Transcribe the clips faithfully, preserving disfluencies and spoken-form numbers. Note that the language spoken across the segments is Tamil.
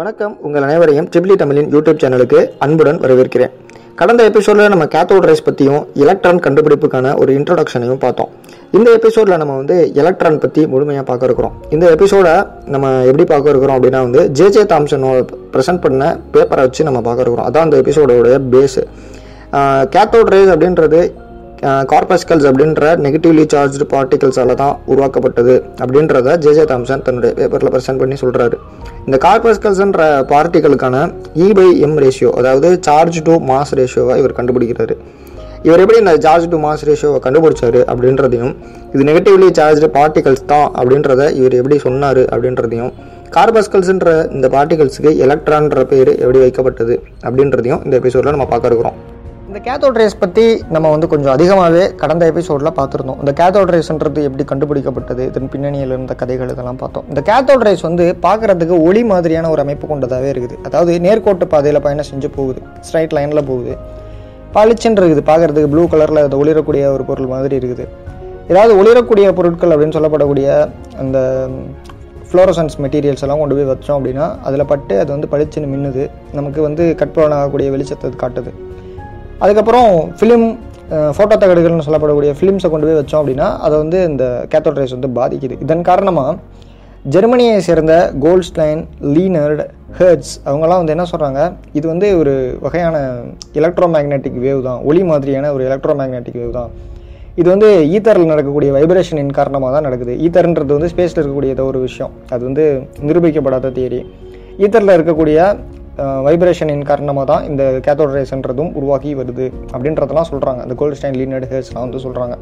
வணக்கம், உங்கள் அனைவரையும் சிப்ளி தமிழின் யூடியூப் சேனலுக்கு அன்புடன் வரவேற்கிறேன். கடந்த எபிசோடில் நம்ம கேத்தோட் ரேஸ் பற்றியும் எலக்ட்ரான் கண்டுபிடிப்புக்கான ஒரு இன்ட்ரடக்ஷனையும் பார்த்தோம். இந்த எபிசோடில் நம்ம வந்து எலக்ட்ரான் பற்றி முழுமையாக பார்க்க இருக்கிறோம். இந்த எபிசோடை நம்ம எப்படி பார்க்க இருக்கிறோம் அப்படின்னா வந்து ஜே.ஜே. தாம்சனோட ப்ரெசென்ட் பண்ண பேப்பரை வச்சு நம்ம பார்க்க இருக்கிறோம். அதான் அந்த எபிசோடோடைய பேஸு. கேத்தோட் ரேஸ் அப்படின்றது கார்பாஸ்கல்ஸ் அப்படின்ற நெகட்டிவ்லி சார்ஜ்டு பார்ட்டிகல்ஸால் தான் உருவாக்கப்பட்டது அப்படின்றத ஜே.ஜே. தாம்சன் தன்னுடைய பேப்பரில் ப்ரெசென்ட் பண்ணி சொல்கிறாரு. இந்த கார்பாஸ்கல்ஸ்ன்ற பார்ட்டிகளுக்கான இ பை எம் ரேஷியோ, அதாவது சார்ஜ் டு மாஸ் ரேஷியோவை இவர் கண்டுபிடிக்கிறாரு. இவர் எப்படி இந்த சார்ஜ் டு மாஸ் ரேஷியோவை கண்டுபிடிச்சாரு அப்படின்றதையும், இது நெகட்டிவ்லி சார்ஜ்டு பார்ட்டிகல்ஸ் தான் அப்படின்றத இவர் எப்படி சொன்னார் அப்படின்றதையும், கார்பாஸ்கல்ஸ்ன்ற இந்த பார்ட்டிகல்ஸுக்கு எலக்ட்ரான்ற பேர் எப்படி வைக்கப்பட்டது அப்படின்றதையும் இந்த எபிசோடில் நம்ம பார்க்க இருக்கிறோம். இந்த கேத்தோட் ரேஸ் பற்றி நம்ம வந்து கொஞ்சம் அதிகமாகவே கடந்த எபிசோடில் பார்த்துருந்தோம். இந்த கேத்தோட் ரேஸ்ன்றது எப்படி கண்டுபிடிக்கப்பட்டது, இதன் பின்னணியில் இருந்த கதைகள் இதெல்லாம் பார்த்தோம். இந்த கேத்தோட் ரேஸ் வந்து பார்க்குறதுக்கு ஒளி மாதிரியான ஒரு அமைப்பு கொண்டதாகவே இருக்குது. அதாவது நேர்கோட்டு பாதையில் பயணம் செஞ்சு போகுது, ஸ்ட்ரைட் லைனில் போகுது, பளிச்சுன்னு இருக்குது, பார்க்குறதுக்கு ப்ளூ கலரில் அது ஒளிரக்கூடிய ஒரு பொருள் மாதிரி இருக்குது. ஏதாவது ஒளிரக்கூடிய பொருட்கள் அப்படின்னு சொல்லப்படக்கூடிய அந்த ஃப்ளோரசன்ஸ் மெட்டீரியல்ஸ் எல்லாம் கொண்டு போய் வச்சோம் அப்படின்னா அதில் பட்டு அது வந்து பளிச்சுன்னு மின்னுது, நமக்கு வந்து கற்பனாகக்கூடிய வெளிச்சத்தை காட்டுது. அதுக்கப்புறம் ஃபிலிம் ஃபோட்டோ தகடுகள்னு சொல்லப்படக்கூடிய ஃபிலிம்ஸை கொண்டு போய் வச்சோம் அப்படின்னா அதை வந்து இந்த கேத்தோட் ரேஸ் வந்து பாதிக்குது. இதன் காரணமாக ஜெர்மனியை சேர்ந்த கோல்ட்ஸ்டைன், லீனர்ட், ஹெர்ட்ஸ் அவங்கெல்லாம் வந்து என்ன சொல்கிறாங்க, இது வந்து ஒரு வகையான எலக்ட்ரோ மேக்னெட்டிக் வேவ் தான், ஒளி மாதிரியான ஒரு எலக்ட்ரோ மேக்னெட்டிக் வேவ் தான். இது வந்து ஈத்தரில் நடக்கக்கூடிய வைப்ரேஷனின் காரணமாக தான் நடக்குது. ஈத்தர்ன்றது வந்து ஸ்பேஸில் இருக்கக்கூடிய ஏதோ ஒரு விஷயம், அது வந்து நிரூபிக்கப்படாத தியரி. ஈத்தரில் இருக்கக்கூடிய வைப்ரேஷனின் காரணமாக தான் இந்த கேத்தோட் ரேஸ்ன்றதும் உருவாகி வருது அப்படின்றதெல்லாம் சொல்கிறாங்க. இந்த கோல்ட்ஸ்டைன், லீனர்ட், ஹெர்ட்ஸ்லாம் வந்து சொல்கிறாங்க.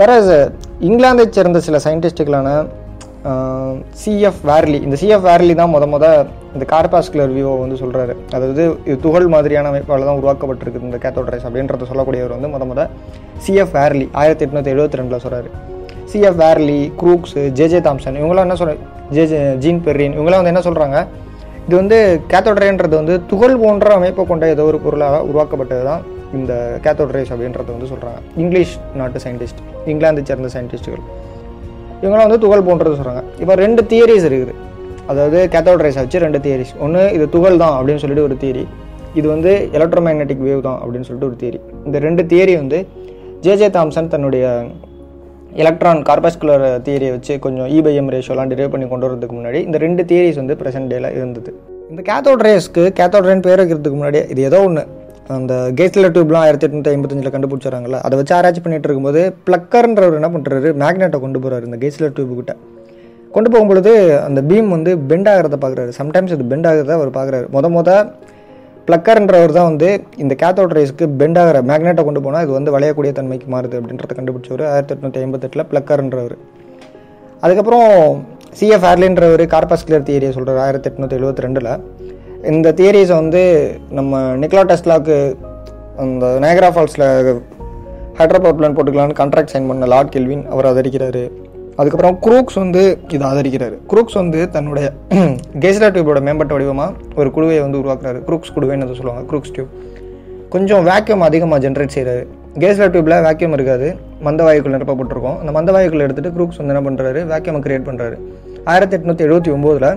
வேற இங்கிலாந்தை சேர்ந்த சில சயின்டிஸ்டுகளான சிஎஃப் வார்லி, இந்த சிஎஃப் வார்லி தான் முத முத இந்த கார்பாஸ்குலர் வியூவை வந்து சொல்கிறாரு. அதாவது இது துகள் மாதிரியான அமைப்பால் தான் உருவாக்கப்பட்டிருக்குது இந்த கேத்தோட் ரேஸ் அப்படின்றத சொல்லக்கூடியவர் வந்து முத முத சிஎஃப் வார்லி ஆயிரத்தி எட்நூற்றி எழுபத்தி ரெண்டில் சொல்கிறாரு. CF Varley, Crookes, J J. Thomson இவங்களாம் என்ன சொல்கிறாங்க, ஜே.ஜே. ஜீன் பெர்ரின் இவங்களாம் வந்து என்ன சொல்கிறாங்க, இது வந்து கேத்தோட் ரேன்றது வந்து துகள் போன்ற அமைப்பை கொண்ட ஏதோ ஒரு பொருளாக உருவாக்கப்பட்டது தான் இந்த கேத்தோட் ரேஸ் அப்படின்றத வந்து சொல்கிறாங்க. இங்கிலீஷ் நாட்டு சயின்டிஸ்ட், இங்கிலாந்தை சேர்ந்த சயின்டிஸ்ட்டுகள் இவங்களாம் வந்து துகள் போன்றது சொல்கிறாங்க. இப்போ ரெண்டு தியரிஸ் இருக்குது, அதாவது கேத்தோட் ரேஸை வச்சு ரெண்டு தியரிஸ். ஒன்று இது துகள் தான் அப்படின்னு சொல்லிட்டு ஒரு தியரி, இது வந்து எலக்ட்ரோ மேக்னெட்டிக் வேவ் தான் அப்படின்னு சொல்லிட்டு ஒரு தியரி. இந்த ரெண்டு தியரி வந்து ஜே.ஜே. தாம்சன் தன்னுடைய எலக்ட்ரான் கார்பாஸ்குலர் தியரியை வச்சு கொஞ்சம் இ பை எம் ரேஷியோலாம் டிரைவ் பண்ணி கொண்டு வரதுக்கு முன்னாடி இந்த ரெண்டு தியரிஸ் வந்து ப்ரெசென்ட் டேல இருந்தது. இந்த கேத்தோட் ரேஸ்க்கு கேத்தோட் ரேன் பேர் வைக்கிறதுக்கு முன்னாடி இது ஏதோ ஒன்று, அந்த கெய்ஸ்லர் டியூப்லாம் ஆயிரத்தி எட்நூற்றி ஐம்பத்தஞ்சில் கண்டுபிடிச்சாங்களா, அதை வச்சு ஆராய்ச்சி பண்ணிட்டு இருக்கும்போது பிளக்கர்ன்றவர் என்ன பண்ணுறாரு, மேக்னெட்டை கொண்டு போகிறாரு இந்த கெய்ஸ்லர் டியூபுக்கிட்ட. கொண்டு போகும்பொழுது அந்த பீம் வந்து பெண்ட் ஆகிறத பார்க்குறாரு. சம்டைம்ஸ் இது பெண்ட் ஆகிறத அவர் பார்க்குறாரு. மொத மொத பிளக்கர்ன்றவர் தான் வந்து இந்த கேத்தோட் ரேஸ்க்கு பெண்ட் ஆகிற மேக்னெட்டை கொண்டு போனால் இது வந்து வளையக்கூடிய தன்மைக்கு மாறுது அப்படின்றத கண்டுபிடிச்சவர் ஆயிரத்தி எட்நூற்றி ஐம்பத்தெட்டில் பிளக்கர்ன்றவர். அதுக்கப்புறம் சிஎஃப் வார்லின்றவர் கார்பாஸ்குலர் தியரியை சொல்கிறார் ஆயிரத்தி எட்நூற்றி எழுபத்தி ரெண்டில். இந்த தியரிஸை வந்து நம்ம நிக்கலா டெஸ்லாவுக்கு அந்த நயாகரா ஃபால்ஸில் ஹைட்ரோ பவர் பிளான்ட் போட்டுக்கலான்னு கான்ட்ராக்ட் சைன் பண்ண லார்ட் கெல்வின் அவர் ஆதரிக்கிறாரு. அதுக்கப்புறம் குரூக்ஸ் வந்து இதை ஆதரிக்கிறாரு. குரூக்ஸ் வந்து தன்னுடைய கெய்ஸ்லர் டியூபோட மேம்பட்ட வடிவமாக ஒரு குழுவை வந்து உருவாக்குறாரு. குரூக்ஸ் குழுவைன்னு அதை சொல்லுவாங்க. குரூக்ஸ் டியூப் கொஞ்சம் வேக்யூம் அதிகமாக ஜென்ரேட் செய்கிறாரு. கெய்ஸ்லர் டியூபில் வேக்யூம் இருக்காது, மந்த வாயுக்கள் நிரப்பப்பட்டிருக்கும். அந்த மந்த வாயுக்கள் எடுத்துகிட்டு குரூக்ஸ் வந்து என்ன பண்ணுறாரு, வேக்யூமை கிரியேட் பண்ணுறாரு. ஆயிரத்தி எட்நூற்றி எழுபத்தி ஒம்போதில்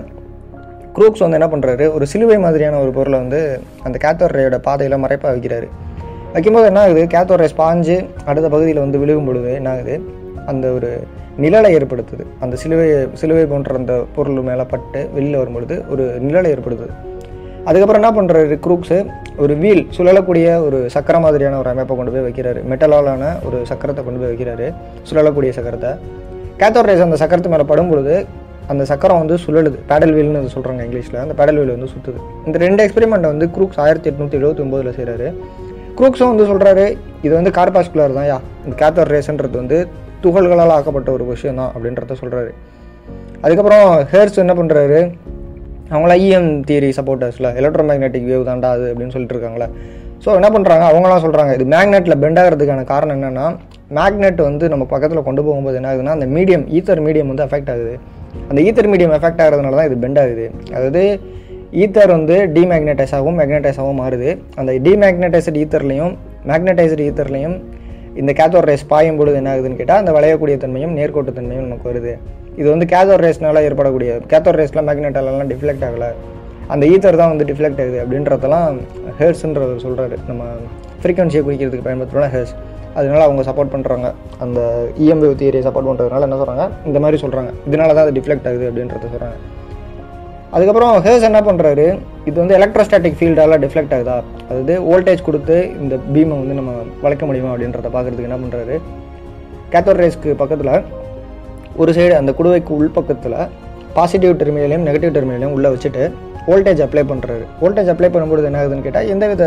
குரூக்ஸ் வந்து என்ன பண்ணுறாரு, ஒரு சிலுவை மாதிரியான ஒரு பொருளை வந்து அந்த கேத்தோட் ரேயோட பாதையில் மறைப்பாக வைக்கிறாரு. வைக்கும்போது என்ன ஆகுது, கேத்தோட் ரே ஸ்பாஞ்சு அடுத்த பகுதியில் வந்து விழுகும் பொழுது என்ன ஆகுது, அந்த ஒரு நிழலை ஏற்படுத்துது. அந்த சிலுவை சிலுவை போன்ற அந்த பொருள் மேலே பட்டு வெளியில் வரும்பொழுது ஒரு நிழலை ஏற்படுத்துது. அதுக்கப்புறம் என்ன பண்ணுறாரு குரூக்ஸு, ஒரு வீல் சுழலக்கூடிய ஒரு சக்கர மாதிரியான ஒரு அமைப்பை கொண்டு போய் வைக்கிறாரு. மெட்டலாலான ஒரு சக்கரத்தை கொண்டு போய் வைக்கிறாரு, சுழலக்கூடிய சக்கரத்தை. கேத்தோட் ரேஸ் அந்த சக்கரத்து மேலே படும்பொழுது அந்த சக்கரம் வந்து சுழலுது, பேடல் வீல்னு அது சொல்கிறாங்க இங்கிலீஷில். அந்த பேடல் வீல் வந்து சுற்றுது. இந்த ரெண்டு எக்ஸ்பெரிமெண்ட்டை வந்து குரூக்ஸ் ஆயிரத்தி எட்நூற்றி எழுபத்தி ஒம்போதில் செய்கிறாரு. குரூக்ஸும் வந்து சொல்கிறாரு, இது வந்து கார்பாஸ்குலர் தான் யா, இந்த கேத்தோட் ரேஸ்ன்றது வந்து துகள்களால் ஆக்கப்பட்ட ஒரு விஷயம் தான் அப்படின்றத சொல்கிறாரு. அதுக்கப்புறம் ஹெர்ஸ் என்ன பண்ணுறாரு, அவங்களாம் இஎம் தியரி சப்போர்ட்டர்ஸில் எலக்ட்ரோ மேக்னெட்டிக் வேவ் தாண்டா அது அப்படின்னு சொல்லிட்டு இருக்காங்களே. ஸோ என்ன பண்ணுறாங்க, அவங்களாம் சொல்கிறாங்க இது மேக்னெட்டில் பெண்ட் ஆகிறதுக்கான காரணம் என்னென்னா, மேக்னெட் வந்து நம்ம பக்கத்தில் கொண்டு போகும்போது என்ன ஆகுதுன்னா அந்த மீடியம், ஈத்தர் மீடியம் வந்து அஃபெக்ட் ஆகுது. அந்த ஈத்தர் மீடியம் எஃபெக்ட் ஆகிறதுனால தான் இது பெண்ட் ஆகுது. அதாவது ஈத்தர் வந்து டிமேக்னட்டைஸாகவும் மேக்னட்டைஸாகவும் மாறுது. அந்த டிமேக்னட்டைஸ்டு ஈத்தர்லையும் மேக்னட்டைஸ்டு ஈத்தர்லையும் In the cathode rays payum bodu enna agudun ketta and valayakoodiya thanmaiyum nerkottu thanmaiyum namakku varudhu idu vandu cathode rays nala erpadakodiya cathode rays la magnet alla deflect agala and ether dhaan vandu deflect agudhu abindrathalam hertz nu solraru nama frequency kurikiradhukku payanpadrona hertz adunala avanga support pandranga and E M wave theory support pandradhunala enna solranga indha mari solranga idunala dhaan deflect agudhu abindratha solranga adukaprom hertz enna pandraru idu vandu electrostatic field alla deflect agudha adhu voltage kuduthu indha beam vandu nama valaikka mudiyuma abindratha paakuradhukku enna pandraru cathode rays ku pakkathula ஒரு சைடு அந்த குடுவைக்கு உள் பக்கத்துல பாசிட்டிவ் டெர்மினலையும் நெகட்டிவ் டெர்மினலையும் உள்ள வச்சிட்டு வோல்டேஜ் அப்ளை பண்றாரு. வோல்டேஜ் அப்ளை பண்ணும்போது என்ன ஆகுதுன்னு கேட்டா எந்தவித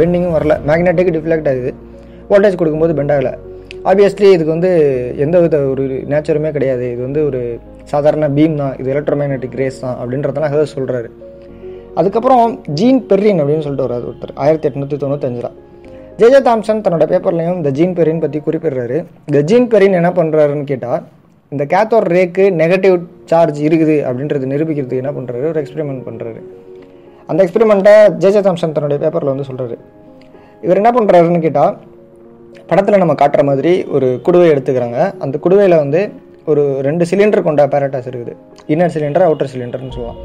பெண்டிங்கும் வரல. மேக்னெட்டிக் டிஃப்ளெக்ட் ஆகுது. வோல்டேஜ் கொடுக்கும்போது பெண்ட் ஆகல. ஆப்வியஸ்லி இதுக்கு வந்து எந்தவித ஒரு நேச்சருமே கிடையாது. இது வந்து ஒரு சாதாரண பீம் தான். இது எலக்ட்ரோமேக்னெட்டிக் ரேஸ் தான் அப்படின்றதெல்லாம் ஹெர்ஸ் சொல்றாரு. அதுக்கப்புறம் ஜீன் பெர்ரின் அப்படின்னு சொல்லிட்டு வராது ஒருத்தர் ஆயிரத்தி எட்நூத்தி தொண்ணூத்தி அஞ்சுல ஜே.ஜே. தாம்சன் தன்னோட பேப்பர்லையும் இந்த ஜீன் பெர்ரின் பத்தி குறிப்பிடுறாரு. இந்த ஜீன் பெர்ரின் என்ன பண்றாருன்னு கேட்டா இந்த கேத்தோட் ரேக்கு நெகட்டிவ் சார்ஜ் இருக்குது அப்படின்றது நிரூபிக்கிறதுக்கு என்ன பண்ணுறாரு, ஒரு எக்ஸ்பெரிமெண்ட் பண்ணுறாரு. அந்த எக்ஸ்பெரிமெண்ட்டை ஜே.ஜே. தாம்சன் தன்னுடைய பேப்பரில் வந்து சொல்கிறாரு. இவர் என்ன பண்ணுறாருன்னு கேட்டால், படத்தில் நம்ம காட்டுற மாதிரி ஒரு குடுவை எடுத்துக்கிறாங்க. அந்த குடுவையில் வந்து ஒரு ரெண்டு சிலிண்டர் கொண்ட பேரட்டாஸ் இருக்குது. இன்னர் சிலிண்டர், அவுட்டர் சிலிண்டர்னு சொல்லுவோம்.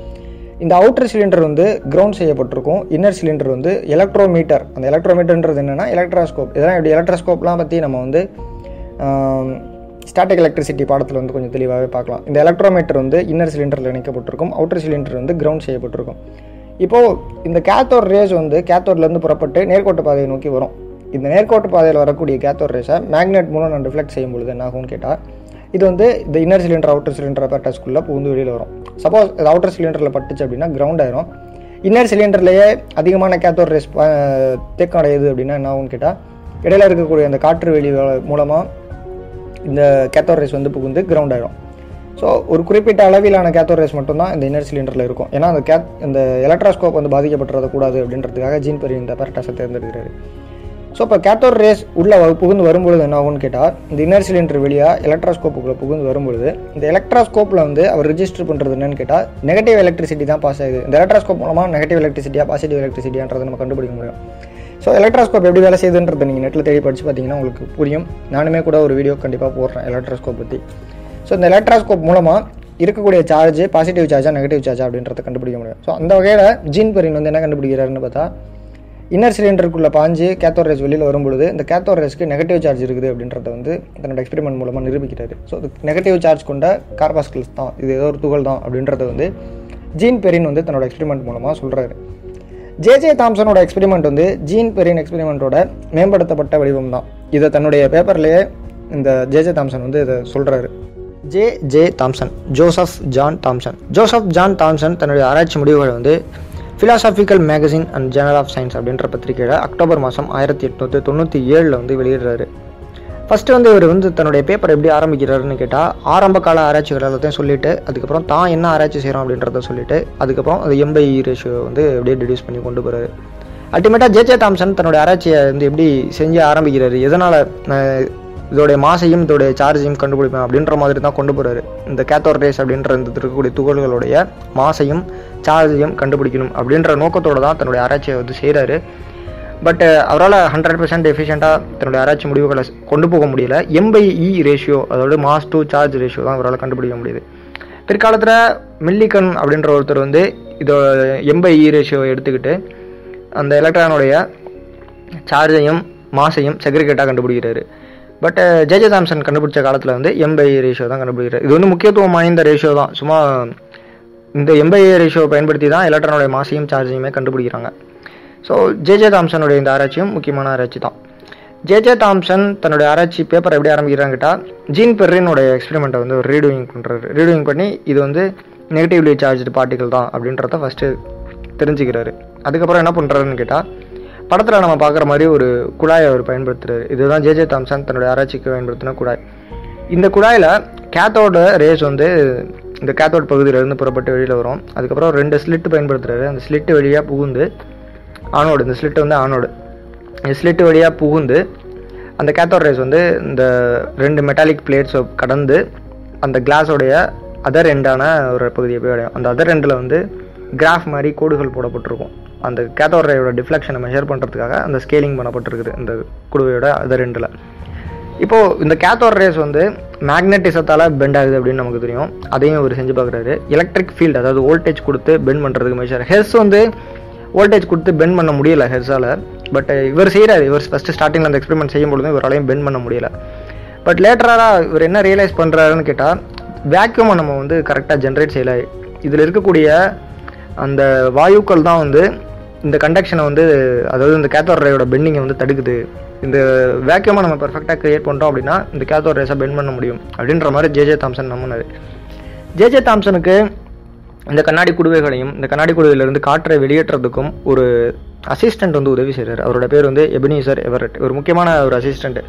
இந்த அவுட்டர் சிலிண்டர் வந்து கிரவுண்ட் செய்யப்பட்டிருக்கும். இன்னர் சிலிண்டர் வந்து எலக்ட்ரோமீட்டர். அந்த எலக்ட்ரோமீட்டர்ன்றது என்னென்னா எலக்ட்ராஸ்கோப். இதெல்லாம் இப்படி எலக்ட்ராஸ்கோப்லாம் பற்றி நம்ம வந்து ஸ்டாட்டிக் எலக்ட்ரிசிட்டி பாடத்தில் வந்து கொஞ்சம் தெளிவாகவே பார்க்கலாம். இந்த எலக்ட்ரோமீட்டர் வந்து இன்னர் சிலிண்டரில் இணைக்கப்பட்டிருக்கும், அவுட்டர் சிலிண்டர் வந்து கிரவுண்ட் செய்யப்பட்டிருக்கும். இப்போது இந்த கேத்தோட் ரேஸ் வந்து கேத்தோட்லேருந்து புறப்பட்டு நேர்கோட்டு பாதையை நோக்கி வரும். இந்த நேர்கோட்டு பாதையில் வரக்கூடிய கேத்தோட் ரேஸை மேக்னெட் மூலம் நான் ரிஃப்ளெக்ட் செய்யும்பொழுது என்ன ஆகும்னு கேட்டால், இது வந்து இந்த இன்னர் சிலிண்டர் அவுட்டர் சிலிண்டர் பேட்டாஸ்குள்ளே பூந்து வெளியில் வரும். சப்போஸ் இது அவுட்டர் சிலிண்டரில் பட்டுச்சு அப்படின்னா கிரவுண்ட் ஆயிரும். இன்னர் சிலிண்டர்லேயே அதிகமான கேத்தோட் ரேஸ் தேக்கம் அடையுது அப்படின்னா என்ன ஆகும்னு கேட்டால், இடையில இருக்கக்கூடிய அந்த காற்று வெளி மூலமாக இந்த கேத்தோட் ரேஸ் வந்து புகுந்து கிரவுண்ட் ஆகிடும். ஸோ ஒரு குறிப்பிட்ட அளவிலான கேத்தோட் ரேஸ் மட்டும்தான் இந்த இன்னர் சிலிண்டரில் இருக்கும். ஏன்னா அந்த கேத் இந்த எலக்ட்ராஸ்கோப் வந்து பாதிக்கப்பட்டுறத கூடாது அப்படின்றதுக்காக ஜீன் பெர்ரின் இந்த பேரட்டாஸை தேர்ந்தெடுக்கிறாரு. ஸோ இப்போ கேத்தோட் ரேஸ் உள்ளே புகுந்து வரும்பொழுது என்ன ஆகும்னு கேட்டால், இந்த இன்னர் சிலிண்டர் வெளியாக எலக்ட்ராஸ்கோப்புக்குள்ளே புகுந்து வரும்பொழுது இந்த எலக்ட்ராஸ்கோப்பில் வந்து அவர் ரிஜிஸ்டர் பண்ணுறது என்னன்னு கேட்டால் நெகட்டிவ் எலக்ட்ரிசிட்டி தான் பாஸ் ஆகுது. இந்த எலக்ட்ராஸ்கோப் மூலமாக நெகட்டிவ் எலக்ட்ரிசிட்டியாக பாசிட்டிவ் எலக்ட்ரிசிட்டியான்றதை நம்ம கண்டுபிடிக்க முடியும். ஸோ எலக்ட்ராஸ்கோப் எப்படி வேலை செய்யுதுன்றது நீங்கள் நெட்டில் தேடி படித்து பார்த்தீங்கன்னா உங்களுக்கு புரியும். நானுமே கூட ஒரு வீடியோ கண்டிப்பாக போடுறேன் எலக்ட்ராஸ்கோப் பற்றி. ஸோ இந்த எலக்ட்ராஸ்கோப் மூலமாக இருக்கக்கூடிய சார்ஜ் பாசிட்டிவ் சார்ஜாக நெகட்டிவ் சார்ஜா அப்படின்றத கண்டுபிடிக்க முடியும். ஸோ அந்த வகையில் ஜீன் பெர்ரின் வந்து என்ன கண்டுபிடிக்கிறாருன்னு பார்த்தா, இன்னர் சிலிண்டருக்குள்ளே பாஞ்சு கேத்தோட் ரேஸ் வெளியில் வரும்பொழுது இந்த கேத்தோட் ரேஸ்க்கு நெகட்டிவ் சார்ஜ் இருக்குது அப்படின்றத வந்து தன்னோட எக்ஸ்பெரிமெண்ட் மூலமாக நிரூபிக்கிறாரு. ஸோ நெகட்டிவ் சார்ஜ் கொண்ட கார்பாஸ்கல்ஸ் தான், இது ஏதோ ஒரு துகள் தான் அப்படின்றத வந்து ஜீன் பெர்ரின் வந்து தன்னோட எக்ஸ்பெரிமெண்ட் மூலமாக சொல்கிறாரு. ஜே.ஜே. தாம்சனோட எக்ஸ்பெரிமெண்ட் வந்து ஜீன் பெர்ரின் எக்ஸ்பெரிமெண்ட்டோட மேம்படுத்தப்பட்ட வடிவம் தான். இதை தன்னுடைய பேப்பர்லேயே இந்த ஜே.ஜே. தாம்சன் வந்து இதை சொல்கிறாரு. J J. Thomson, Joseph John Thomson. Joseph John Thomson தன்னுடைய ஆராய்ச்சி முடிவுகளை வந்து philosophical magazine and journal of science அப்படின்ற பத்திரிகையில் அக்டோபர் மாதம் ஆயிரத்தி எட்நூற்றி தொண்ணூற்றி ஏழில் வந்து வெளியிடுறாரு. ஃபஸ்ட்டு வந்து இவர் வந்து தன்னுடைய பேப்பர் எப்படி ஆரம்பிக்கிறாருன்னு கேட்டால், ஆரம்ப கால ஆராய்ச்சிகள் எல்லாத்தையும் சொல்லிவிட்டு அதுக்கப்புறம் தான் என்ன ஆராய்ச்சி செய்கிறோம் அப்படின்றத சொல்லிவிட்டு அதுக்கப்புறம் அது எம்பை ரேஷியோ வந்து எப்படியே டிடியூஸ் பண்ணி கொண்டு போகிறாரு. அல்டிமேட்டாக ஜே.ஜே. தாம்சன் தன்னுடைய ஆராய்ச்சியை வந்து எப்படி செஞ்சு ஆரம்பிக்கிறாரு, எதனால் இதோடைய மாசையும் இதோடைய சார்ஜையும் கண்டுபிடிப்பேன் அப்படின்ற மாதிரி தான் கொண்டு போகிறாரு. இந்த கேத்தோட் ரேஸ் அப்படின்ற இருக்கக்கூடிய துகள்களுடைய மாசையும் சார்ஜையும் கண்டுபிடிக்கணும் அப்படின்ற நோக்கத்தோடு தான் தன்னுடைய ஆராய்ச்சியை வந்து செய்கிறாரு. பட் அவரால் ஹண்ட்ரட் பர்சன்ட் எஃபிஷியண்டாக தன்னுடைய ஆராய்ச்சி முடிவுகளை கொண்டு போக முடியல. எம்பை இ ரேஷியோ, அதாவது மாஸ் டு சார்ஜ் ரேஷியோ தான் அவரால் கண்டுபிடிக்க முடியுது. பிற்காலத்தில் மில்லிகன் அப்படின்ற ஒருத்தர் வந்து இதோ எம்பை இ ரேஷியோவை எடுத்துக்கிட்டு அந்த எலக்ட்ரானுடைய சார்ஜையும் மாசையும் செக்ரிகேட்டாக கண்டுபிடிக்கிறாரு. But J J. தாம்சன் கண்டுபிடிச்ச காலத்தில் வந்து எம்பை இ ரேஷியோ தான் கண்டுபிடிக்கிறார். இது வந்து முக்கியத்துவம் வாய்ந்த ரேஷியோ தான். சும்மா இந்த எம்பை இ ரேஷியோவை பயன்படுத்தி தான் எலக்ட்ரானுடைய மாசையும் சார்ஜையுமே கண்டுபிடிக்கிறாங்க. So JJ. தாம்சனுடைய இந்த ஆராய்ச்சியும் முக்கியமான ஆராய்ச்சி தான். ஜே.ஜே. தாம்சன் தன்னுடைய ஆராய்ச்சி பேப்பரை எப்படி ஆரம்பிக்கிறான்னு கேட்டால், ஜீன் பெர்ரினுடைய எக்ஸ்பெரிமெண்ட்டை வந்து ஒரு ரீடூயிங் பண்ணுறாரு. ரீடூயிங் பண்ணி இது வந்து நெகட்டிவ்லி சார்ஜ்டு பார்ட்டிகல் தான் அப்படின்றத ஃபஸ்ட்டு தெரிஞ்சுக்கிறாரு. அதுக்கப்புறம் என்ன பண்ணுறாருன்னு கேட்டால், படத்தில் நம்ம பார்க்குற மாதிரி ஒரு குழாயை அவர் பயன்படுத்துகிறாரு. இதுதான் ஜே.ஜே. தாம்சன் தன்னுடைய ஆராய்ச்சிக்கு பயன்படுத்தின குழாய். இந்த குழாயில் கேத்தோட ரேஸ் வந்து இந்த கேத்தோட் பகுதியிலேருந்து புறப்பட்டு வெளியில் வரும். அதுக்கப்புறம் ரெண்டு ஸ்லிட்டு பயன்படுத்துகிறாரு. அந்த ஸ்லிட்டு வெளியாக புகுந்து ஆனோடு, இந்த ஸ்லிட்டு வந்து ஆனோடு, இந்த ஸ்லிட்டு வழியாக புகுந்து அந்த கேத்தோட் ரேஸ் வந்து இந்த ரெண்டு மெட்டாலிக் பிளேட்ஸை கடந்து அந்த கிளாஸோடைய அதர் எண்டான ஒரு பகுதியை போய் அடையும். அந்த அதர் எண்டில் வந்து கிராஃப் மாதிரி கோடுகள் போடப்பட்டிருக்கும். அந்த கேத்தோட் ரேயோட டிஃப்ளெக்ஷனை மெஷர் பண்ணுறதுக்காக அந்த ஸ்கேலிங் பண்ணப்பட்டிருக்குது இந்த குடுவையோட அதர் எண்டில். இப்போது இந்த கேத்தோட் ரேஸ் வந்து மேக்னட்டிசத்தால் பெண்ட் ஆகுது அப்படின்னு நமக்கு தெரியும். அதையும் அவர் செஞ்சு பார்க்குறாரு. எலக்ட்ரிக் ஃபீல்டு, அதாவது வோல்டேஜ் கொடுத்து பெண்ட் பண்ணுறதுக்கு முயற்சி. ஹெர்ஸ் வந்து வோல்டேஜ் கொடுத்து பெண்ட் பண்ண முடியலை ஹெர்ஸால். பட் இவர் செய்கிறாரு. இவர் ஃபஸ்ட்டு ஸ்டார்டிங்கில் அந்த எக்ஸ்பெரிமெண்ட் செய்யும்பொழுதும் இவராலையும் பெண்ட் பண்ண முடியலை. பட் லேட்டராக இவர் என்ன ரியலைஸ் பண்ணுறாருன்னு கேட்டால், வேக்யூமை நம்ம வந்து கரெக்டாக ஜென்ரேட் செய்யலை. இதில் இருக்கக்கூடிய அந்த வாயுக்கள் தான் வந்து இந்த கண்டக்ஷனை வந்து, அதாவது இந்த கேத்தோட் ரேயோட பெண்டிங்கை வந்து தடுக்குது. இந்த வேக்யூமாக நம்ம பெர்ஃபெக்டாக க்ரியேட் பண்ணுறோம் அப்படின்னா இந்த கேத்தோட் ரேஸை பெண்ட் பண்ண முடியும் அப்படின்ற மாதிரி ஜே.ஜே. தாம்சன் நம்பினார். ஜே.ஜே. தாம்சனுக்கு இந்த கண்ணாடி குடுவைகளையும் இந்த கண்ணாடி குடுவையிலிருந்து காற்றை வெளியேற்றுறதுக்கும் ஒரு அசிஸ்டண்ட் வந்து உதவி செய்கிறார். அவரோட பேர் வந்து எபினிசர் எவரட். ஒரு முக்கியமான ஒரு அசிஸ்டண்ட்டு.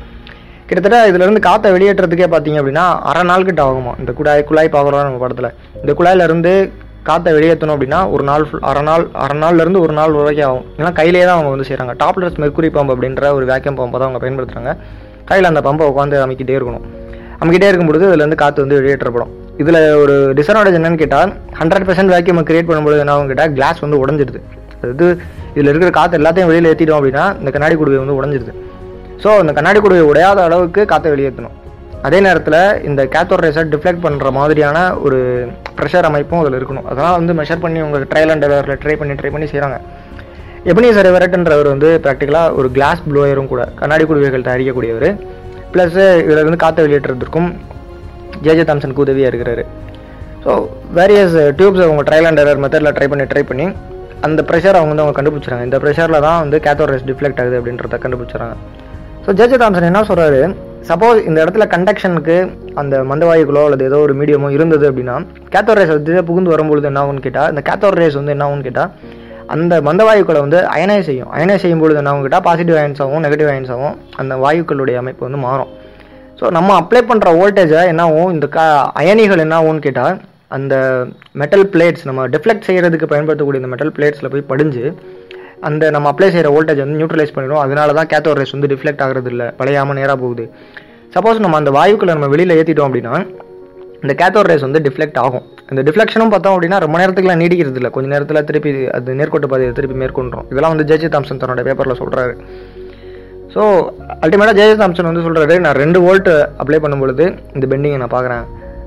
கிட்டத்தட்ட இதுலேருந்து காற்றை வெளியேற்றுறதுக்கே பார்த்தீங்க அப்படின்னா அரை நாள் கிட்ட ஆகுமா. இந்த குழாய் குழாய் பார்க்குறோம் நம்ம படத்தில். இந்த குழாயிலேருந்து காற்றை வெளியேற்றணும் அப்படின்னா ஒரு நாள் ஃபுல் அரை நாள் அரை நாள்லேருந்து ஒரு நாள் வரைக்கும் ஆகும். ஏன்னா கையிலே தான் அவங்க வந்து செய்கிறாங்க. டாப்லெஸ் மெர்க்குரி பம்ப் அப்படின்ற ஒரு வேக்யூம் பம்பை தான் அவங்க பயன்படுத்துகிறாங்க. கையில் அந்த பம்பை உட்காந்து அமைக்கிட்டே இருக்கணும். அமைக்கிட்டே இருக்கும்பொழுது இதுலேருந்து காற்று வந்து வெளியேற்றப்படும். இதில் ஒரு டிஸ்அட்வான்டேஜ் என்னன்னு கேட்டால், ஹண்ட்ரட் பர்சன்ட் வேக்யூமை கிரியேட் பண்ணும்போது என்ன ஆகும் கேட்டால் கிளாஸ் வந்து உடஞ்சிடுது. அதாவது இதில் இருக்கிற காற்று எல்லாத்தையும் வெளியில் ஏற்றிட்டோம் அப்படின்னா இந்த கண்ணாடி குடுவை வந்து உடஞ்சிடுது. ஸோ இந்த கண்ணாடி குடுவை உடையாத அளவுக்கு காற்றை வெளியேற்றணும். அதே நேரத்தில் இந்த கேத்தோட் ரேஸை டிஃப்ளெக்ட் பண்ணுற மாதிரியான ஒரு ப்ரெஷர் அமைப்பும் அதில் இருக்கணும். அதெல்லாம் வந்து மெஷர் பண்ணி அவங்க ட்ரையல் அண்ட் எரரில் ட்ரை பண்ணி ட்ரை பண்ணி செய்கிறாங்க. எபினிசர் எவரட்ன்றவர் வந்து ப்ராக்டிக்கலாக ஒரு கிளாஸ் ப்ளோயரும் கூட, கண்ணாடி குடுவைகள் தயாரிக்கக்கூடியவர். ப்ளஸ்ஸு இதில் வந்து காற்றை வெளியேற்றுறதுக்கும் ஜே.ஜே. தாம்சனுக்கு உதவியாக இருக்கிறாரு. ஸோ வேரியஸ் டியூப்ஸ் அவங்க ட்ரையல் அண்ட் எரர் மெத்தடில் ட்ரை பண்ணி ட்ரை பண்ணி அந்த ப்ரெஷர் அவங்க வந்து அவங்க கண்டுபிடிச்சிறாங்க. இந்த ப்ரெஷரில் தான் வந்து கேத்தோட் ரேஸ் டிஃப்ளெக்ட் ஆகுது அப்படின்றத கண்டுபிடிச்சிறாங்க. So JJ. தாம்சன் என்ன சொல்கிறாரு, சப்போஸ் இந்த இடத்துல கண்டக்ஷனுக்கு அந்த மந்தவாயுக்களோ அல்லது ஏதோ ஒரு மீடியமோ இருந்தது அப்படின்னா கேத்தோட் ரேஸ் வந்து புகுந்து வரும்பொழுது என்ன ஆகும்னு கேட்டால், இந்த கேத்தோட் ரேஸ் வந்து என்ன ஆகும்னு கேட்டால் அந்த மந்தவாயுக்களை வந்து அயனைஸ் செய்யும். அயனைஸ் செய்யும்பொழுது என்ன ஆகும் கேட்டால் பாசிட்டிவ் அயன்ஸ் ஆகும், நெகட்டிவ் அயன்ஸ் ஆகும். அந்த வாயுக்களுடைய அமைப்பு வந்து மாறும். ஸோ நம்ம அப்ளை பண்ணுற வோல்டேஜை என்ன ஆகும், இந்த கா அயனிகள் என்ன ஆகும்னு கேட்டால் அந்த மெட்டல் பிளேட்ஸ், நம்ம டிஃப்ளெக்ட் செய்கிறதுக்கு பயன்படுத்தக்கூடிய இந்த மெட்டல் பிளேட்ஸில் போய் படிஞ்சு அந்த நம்ம அப்ளை செய்கிற வோல்டேஜ் வந்து நியூட்ரலைஸ் பண்ணிடும். அதனால தான் கேத்தோட் ரேஸ் வந்து டிஃப்ளெக்ட் ஆகிறது இல்லை, பழையாமல் நேராக போகுது. சப்போஸ் நம்ம அந்த வாயுக்களை நம்ம வெளியில் ஏற்றிட்டோம் அப்படின்னா இந்த கேத்தோட் ரேஸ் வந்து டிஃப்ளெக்ட் ஆகும். இந்த டிஃப்ளெக்ஷனும் பார்த்தோம் அப்படின்னா ரொம்ப நேரத்துக்குலாம் நீடிக்கிறது இல்லை, கொஞ்சம் நேரத்தில் திருப்பி அது நேர்கோட்டு பாதையை திருப்பி மேற்கொண்டோம். இதெல்லாம் வந்து ஜே.ஜே. தாம்சன் தன்னோட பேப்பரில் சொல்கிறாரு. ஸோ அல்டிமேட்டாக ஜே.ஜே. தாம்சன் வந்து சொல்கிறாரு, நான் ரெண்டு வோல்ட் அப்ளை பண்ணும்பொழுது இந்த பெண்டிங்கை நான் பார்க்குறேன்.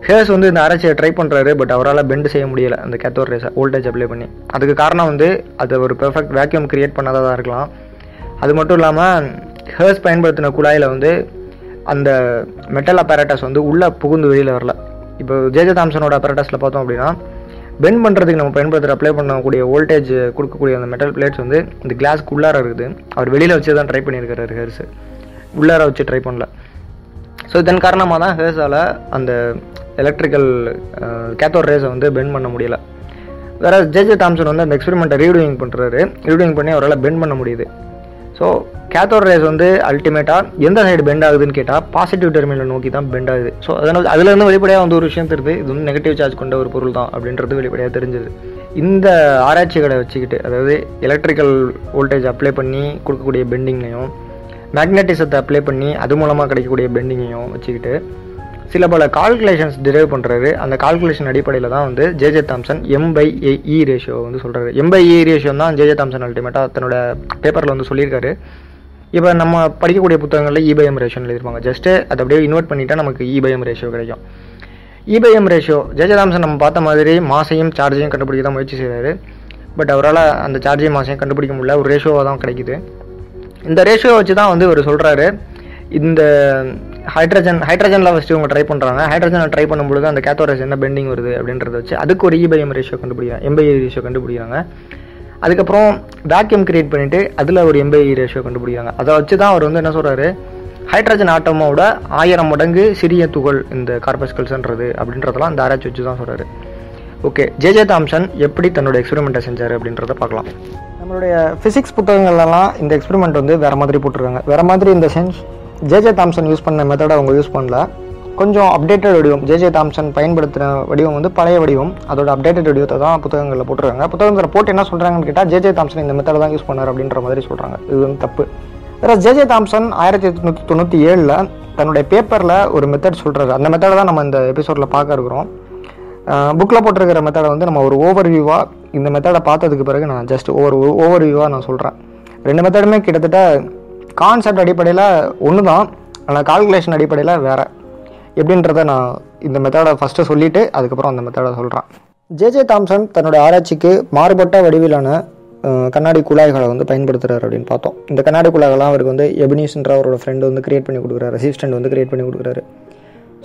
ஹேர்ஸ் வந்து இந்த அரைச்சியை ட்ரை பண்ணுறாரு, பட் அவரால் பெண்ட் செய்ய முடியலை அந்த கேத்தோட் ரேஸை வோல்டேஜ் அப்ளை பண்ணி. அதுக்கு காரணம் வந்து அது ஒரு பெர்ஃபெக்ட் வேக்யூம் க்ரியேட் பண்ணாதான் இருக்கலாம். அது மட்டும் இல்லாமல் ஹேர்ஸ் பயன்படுத்தின குழாயில் வந்து அந்த மெட்டல் அப்பேரட்டஸ் வந்து உள்ளே புகுந்து வெளியில் வரல. இப்போ ஜே.ஜே. தாம்சனோட அப்பேரட்டஸில் பார்த்தோம் அப்படின்னா பெண்ட் பண்ணுறதுக்கு நம்ம பயன்படுத்துகிற அப்ளை பண்ணக்கூடிய வோல்டேஜ் கொடுக்கக்கூடிய அந்த மெட்டல் பிளேட்ஸ் வந்து இந்த கிளாஸ்க்கு உள்ளார இருக்குது. அவர் வெளியில் வச்சு தான் ட்ரை பண்ணியிருக்கிறாரு, ஹேர்ஸ் உள்ளார வச்சு ட்ரை பண்ணல. ஸோ இதன் காரணமாக தான் ஹேர்ஸால் அந்த எலக்ட்ரிக்கல் கேத்தோட் ரேஸை வந்து பெண்ட் பண்ண முடியலை. வேறு ஜே.ஜே. தாம்சன் வந்து அந்த எக்ஸ்பெரிமெண்ட்டை ரீடூயிங் பண்ணுறாரு. ரீடூயிங் பண்ணி அவரால் பெண்ட் பண்ண முடியுது. ஸோ கேத்தோட் ரேஸ் வந்து அல்டிமேட்டாக எந்த சைடு பெண்ட் ஆகுதுன்னு கேட்டால் பாசிட்டிவ் டெர்மினல் நோக்கி தான் பெண்ட் ஆகுது. ஸோ அதனால் அதுலேருந்து வெளிப்படையாக வந்து ஒரு விஷயம் தெரியுது, இது வந்து நெகட்டிவ் சார்ஜ் கொண்ட ஒரு பொருள் தான் அப்படின்றது வெளிப்படையாக தெரிஞ்சுது. இந்த ஆராய்ச்சிகளை வச்சுக்கிட்டு, அதாவது எலக்ட்ரிக்கல் வோல்டேஜ் அப்ளை பண்ணி கொடுக்கக்கூடிய பெண்டிங்கையும் மேக்னட்டிசத்தை அப்ளை பண்ணி அது மூலமாக கிடைக்கக்கூடிய பெண்டிங்கையும் வச்சுக்கிட்டு சில பல கால்குலேஷன்ஸ் டிரைவ் பண்ணுறாரு. அந்த கால்குலேஷன் அடிப்படையில் தான் வந்து J J. Thomson M by A E ratio வந்து சொல்கிறாரு. எம் பை ஏ ரேஷியோ தான் ஜே.ஜே. தாம்சன் அல்டிமேட்டாக தன்னோட பேப்பரில் வந்து சொல்லியிருக்காரு. இப்போ நம்ம படிக்கக்கூடிய புத்தகங்களில் இ பை எம் ரேஷியோன்னு எழுதியிருப்பாங்க. ஜஸ்ட்டு அதை அப்படியே இன்வெர்ட் பண்ணிட்டால் நமக்கு இ பை எம் ரேஷியோ கிடைக்கும். E by M ratio J J. Thomson நம்ம பார்த்த மாதிரி மாசையும் சார்ஜையும் கண்டுபிடிக்க தான் முயற்சி செய்கிறாரு. பட் அவரால் அந்த சார்ஜையும் மாசையும் கண்டுபிடிக்க முடியல, ஒரு ரேஷியோவாக தான் கிடைக்குது. இந்த ரேஷியோவை வச்சு தான் வந்து இவர் சொல்கிறாரு, இந்த ஹைட்ரஜன் ஹைட்ரஜனில் ஃபஸ்ட்டு இவங்க ட்ரை பண்ணுறாங்க. ஹைட்ரஜனை ட்ரை பண்ணும்பொழுது அந்த கேத்தோட் ரேஸ் என்ன பெண்டிங் வருது அப்படின்றத வச்சு அதுக்கு ஒரு இ பை எம் ரேஷியோ கண்டுபிடிக்கிறாங்க, எம் பை ஏ ரேஷியோ கண்டுபிடிக்கிறாங்க. அதுக்கப்புறம் வேக்யூம் கிரியேட் பண்ணிவிட்டு அதில் ஒரு எம் பை ஏ ரேஷியோ கண்டுபிடிக்கிறாங்க. அதை வச்சு தான் அவர் வந்து என்ன சொல்கிறாரு, ஹைட்ரஜன் ஆட்டமோட ஆயிரம் மடங்கு சிறிய துகள் இந்த கார்பஸ்கல்ஸ்ன்றது அப்படின்றதெல்லாம் அந்த ஆராய்ச்சி வச்சு தான் சொல்கிறாரு. Okay, JJ. தாம்சன் எப்படி தன்னோட எக்ஸ்பெரிமெண்ட்டை செஞ்சார் அப்படின்றத பார்க்கலாம். நம்மளுடைய ஃபிசிக்ஸ் புத்தகங்கள்லாம் இந்த எக்ஸ்பெரிமெண்ட் வந்து வேறு மாதிரி போட்டிருக்காங்க. வேறு மாதிரி இந்த சென்ஸ் ஜே.ஜே. தாம்சன் யூஸ் பண்ண மெத்தடை அவங்க யூஸ் பண்ணல. கொஞ்சம் அப்டேட்டட் வடிவம், ஜே.ஜே. தாம்சன் பயன்படுத்தின வடிவம் வந்து பழைய வடிவம், அதோட அப்டேட்டட் வடிவத்தை தான் புத்தகங்களில் போட்டிருக்காங்க. புத்தகங்களை போட்டு என்ன சொல்கிறாங்கன்னு கேட்டால் ஜே.ஜே. தாம்சன் இந்த மெத்தடை தான் யூஸ் பண்ணார் அப்படின்ற மாதிரி சொல்கிறாங்க. இது வந்து தப்பு. வேறு ஜே.ஜே. தாம்சன் ஆயிரத்தி எட்நூற்றி தொண்ணூற்றி ஏழில் தன்னுடைய பேப்பரில் ஒரு மெத்தட் சொல்கிறாரு. அந்த மெத்தடை தான் நம்ம இந்த எபிசோடில் பார்க்க இருக்கிறோம். புக்கில் போட்டிருக்கிற மெத்தடை வந்து நம்ம ஒரு ஓவர் வியூவாக இந்த மெத்தடை பார்த்ததுக்கு பிறகு நான் ஜஸ்ட் ஓவர் ஓவர் வியூவாக நான் சொல்கிறேன். ரெண்டு மெத்தடுமே கிட்டத்தட்ட கான்செப்ட் அடிப்படையில் ஒன்று தான், ஆனால் கால்குலேஷன் அடிப்படையில் வேறு எப்படின்றத நான் இந்த மெத்தடை ஃபஸ்ட்டு சொல்லிவிட்டு அதுக்கப்புறம் அந்த மெத்தடை சொல்கிறேன். ஜே.ஜே. தாம்சன் தன்னோட ஆராய்ச்சிக்கு மாறுபட்ட வடிவிலான கண்ணாடி குழாய்களை வந்து பயன்படுத்துகிறார் அப்படின்னு பார்த்தோம். இந்த கண்ணாடி குழாய்கள்லாம் அவருக்கு வந்து எபினிஷன்ற அவரோட ஃப்ரெண்டு வந்து க்ரியேட் பண்ணி கொடுக்குறாரு, ரெசிஸ்டண்ட் வந்து க்ரியேட் பண்ணி கொடுக்குறாரு.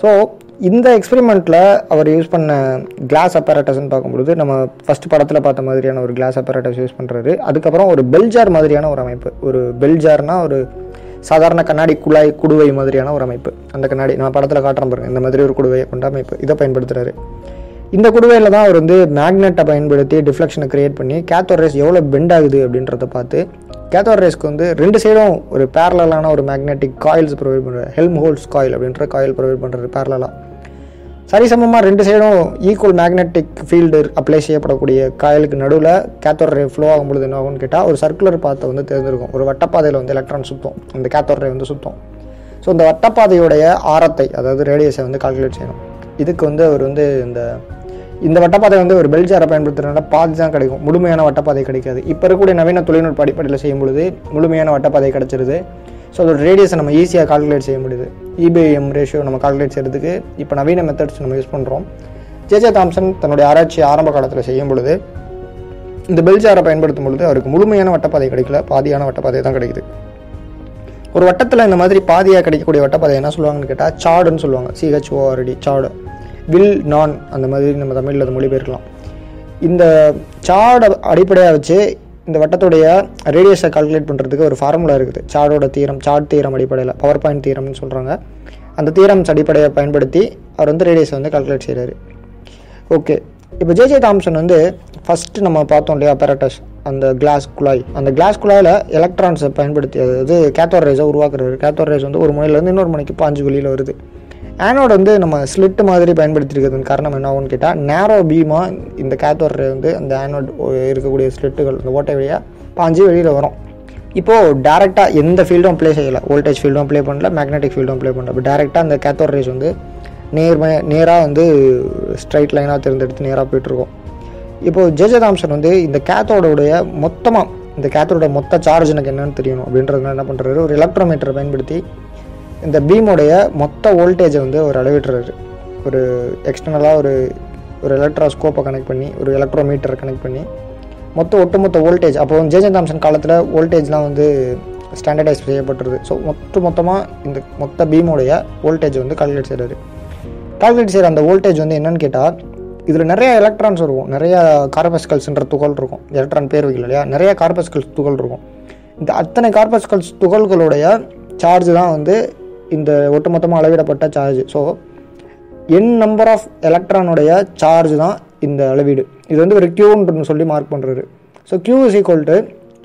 ஸோ இந்த எக்ஸ்பெரிமெண்ட்டில் அவர் யூஸ் பண்ண கிளாஸ் அப்பேரட்டஸ்ன்னு பார்க்கும்பொழுது நம்ம ஃபஸ்ட்டு படத்தில் பார்த்த மாதிரியான ஒரு கிளாஸ் அப்பேரட்டஸ் யூஸ் பண்ணுறாரு. அதுக்கப்புறம் ஒரு பெல்ஜார் மாதிரியான ஒரு அமைப்பு, ஒரு பெல்ஜார்னா ஒரு சாதாரண கண்ணாடி குழாய் குடுவை மாதிரியான ஒரு அமைப்பு, அந்த கண்ணாடி நம்ம படத்தில் காட்டுறோம் பாருங்கள், இந்த மாதிரி ஒரு குடுவையை கொண்ட அமைப்பு, இதை பயன்படுத்துகிறாரு. இந்த குடுவையில் தான் அவர் வந்து மேக்னெட்டை பயன்படுத்தி டிஃப்ளெக்ஷனை க்ரியேட் பண்ணி கேத்தோட் ரேஸ் எவ்வளோ பெண்ட் ஆகுது அப்படின்றத பார்த்து கேத்தோட் ரேஸ்க்கு வந்து ரெண்டு சைடும் ஒரு பேரலான ஒரு மேக்னெட்டிக் காயில்ஸ் ப்ரொவைட் பண்ணுறாரு. ஹெல்ம் ஹோல்ஸ் காயில் அப்படின்ற காயில் ப்ரொவைட் பண்ணுறாரு. பேரலாக சரிசமமாக ரெண்டு சைடும் ஈக்குவல் மேக்னெட்டிக் ஃபீல்டு அப்ளை செய்யப்படக்கூடிய காயிலுக்கு நடுவில் கேத்தோட் ரே ஃப்ளோ ஆகும்பொழுது என்ன ஆகும்னு கேட்டால் ஒரு சர்க்குலர் பாத்தை வந்து தேர்ந்தெடுக்கும். ஒரு வட்டப்பாதையில் வந்து எலக்ட்ரான் சுற்றும், அந்த கேத்தோட் ரே வந்து சுற்றும். ஸோ இந்த வட்டப்பாதையுடைய ஆரத்தை, அதாவது ரேடியஸை வந்து கால்குலேட் செய்யணும். இதுக்கு வந்து அவர் வந்து இந்த இந்த வட்டப்பாதை வந்து ஒரு பெல்ஜாரை பயன்படுத்துகிறதுனால பாதி தான் கிடைக்கும், முழுமையான வட்டப்பாதை கிடைக்காது. இப்போ இருக்கக்கூடிய நவீன தொழில்நுட்ப அடிப்படையில் செய்யும்பொழுது முழுமையான வட்டப்பாதை கிடச்சிருது. ஸோ அதோட ரேடியஸை நம்ம ஈஸியாக கால்குலேட் செய்ய முடியுது. இபிஎம் ரேஷியோ நம்ம கால்குலேட் செய்கிறதுக்கு இப்போ நவீன மெத்தட்ஸ் நம்ம யூஸ் பண்ணுறோம். ஜே.ஜே. தாம்சன் தன்னுடைய ஆராய்ச்சி ஆரம்ப காலத்தில் செய்யும் பொழுது இந்த பெல்ஜாரை பயன்படுத்தும் பொழுது அவருக்கு முழுமையான வட்டப்பாதை கிடைக்கல, பாதியான வட்டப்பாதை தான் கிடைக்குது. ஒரு வட்டத்தில் இந்த மாதிரி பாதியாக கிடைக்கக்கூடிய வட்டப்பாதை என்ன சொல்லுவாங்கன்னு கேட்டால் சாடுன்னு சொல்லுவாங்க. சிஹெச்ஓஆர்டி சாடு, வில், நான், அந்த மாதிரி நம்ம தமிழில் அது மொழிபெயர்க்கலாம். இந்த சாடை அடிப்படையாக வச்சு இந்த வட்டத்துடைய ரேடியஸை கால்குலேட் பண்ணுறதுக்கு ஒரு ஃபார்முலா இருக்குது. சாடோட தீரம், சாட் தீரம் அடிப்படையில் பவர் பாயிண்ட் தீரம்னு சொல்கிறாங்க. அந்த தீரம்ஸ் அடிப்படையை பயன்படுத்தி அவர் வந்து ரேடியஸை வந்து கால்குலேட் செய்கிறாரு. ஓகே, இப்போ ஜே.ஜே. தாம்சன் வந்து ஃபஸ்ட்டு நம்ம பார்த்தோம் இல்லையா அப்பேரட்டஸ், அந்த கிளாஸ் குழாய், அந்த கிளாஸ் குழாயில் எலக்ட்ரான்ஸை பயன்படுத்தி அதாவது கேத்தோட் ரேஸை உருவாக்குறாரு. கேத்தோட் ரேஸ் வந்து ஒரு முனையிலேருந்து இன்னொரு முனைக்கு பாஞ்சு வெளியில் வருது. ஆனோட வந்து நம்ம ஸ்லிட்டு மாதிரி பயன்படுத்தியிருக்கிறதுக்கு காரணம் என்ன ஆகும்னு கேட்டால் நேரோ பீமாக இந்த கேத்தோட் ரே வந்து அந்த ஆனோட் இருக்கக்கூடிய ஸ்லிட்டுகள் அந்த ஓட்டை வழியாக பாஞ்சு வெளியில் வரும். இப்போது டேரெக்டாக எந்த ஃபீல்டும் ப்ளே செய்யலை, வோல்டேஜ் ஃபீல்டும் ப்ளே பண்ணல, மேக்னெட்டிக் ஃபீல்டும் ப்ளே பண்ணல. இப்போ டேரெக்டாக அந்த கேத்தோட் ரேஸ் வந்து நேர்மை நேராக வந்து ஸ்ட்ரைட் லைனாக தேர்ந்தெடுத்து நேராக போய்ட்டுருக்கோம். இப்போது ஜே.ஜே. தாம்சன் வந்து இந்த கேத்தோடோடைய மொத்தமாக இந்த கேத்தோட மொத்த சார்ஜ் எனக்கு என்னென்னு தெரியணும் அப்படின்றதுனால என்ன பண்ணுறாரு, ஒரு எலக்ட்ரோமீட்டரை பயன்படுத்தி இந்த பீமுடைய மொத்த வோல்டேஜை வந்து ஒரு அளவிட்டுறாரு. ஒரு எக்ஸ்டர்னலாக ஒரு ஒரு எலக்ட்ராஸ்கோப்பை கனெக்ட் பண்ணி ஒரு எலக்ட்ரோமீட்டரை கனெக்ட் பண்ணி மொத்த ஒட்டுமொத்த வோல்டேஜ், அப்போ ஜே.ஜே. தாம்சன் காலத்தில் வோல்டேஜ்லாம் வந்து ஸ்டாண்டர்டைஸ் செய்யப்பட்டுருது. ஸோ மொத்த மொத்தமாக இந்த மொத்த பீமுடைய வோல்டேஜ் வந்து கால்குலேட் செய்கிறாரு. கால்குலேட் செய்கிற அந்த வோல்டேஜ் வந்து என்னென்னு கேட்டால் இதில் நிறையா எலக்ட்ரான்ஸ் இருக்கும், நிறையா கார்பஸ்கல்ஸ்ன்ற துகள் இருக்கும், எலக்ட்ரான் பேர் வைக்கல இல்லையா, நிறையா கார்பஸ்கல்ஸ் துகள் இருக்கும். இந்த அத்தனை கார்பஸ்கல்ஸ் துகள்களுடைய சார்ஜ் தான் வந்து இந்த ஒட்டுமொத்தமாக அளவிடப்பட்ட charge. So N number of எலக்ட்ரானுடைய சார்ஜ் தான் இந்த அளவீடு. இது வந்து ஒரு கியூன்னு சொல்லி மார்க் பண்ணுறாரு. So Q is equal to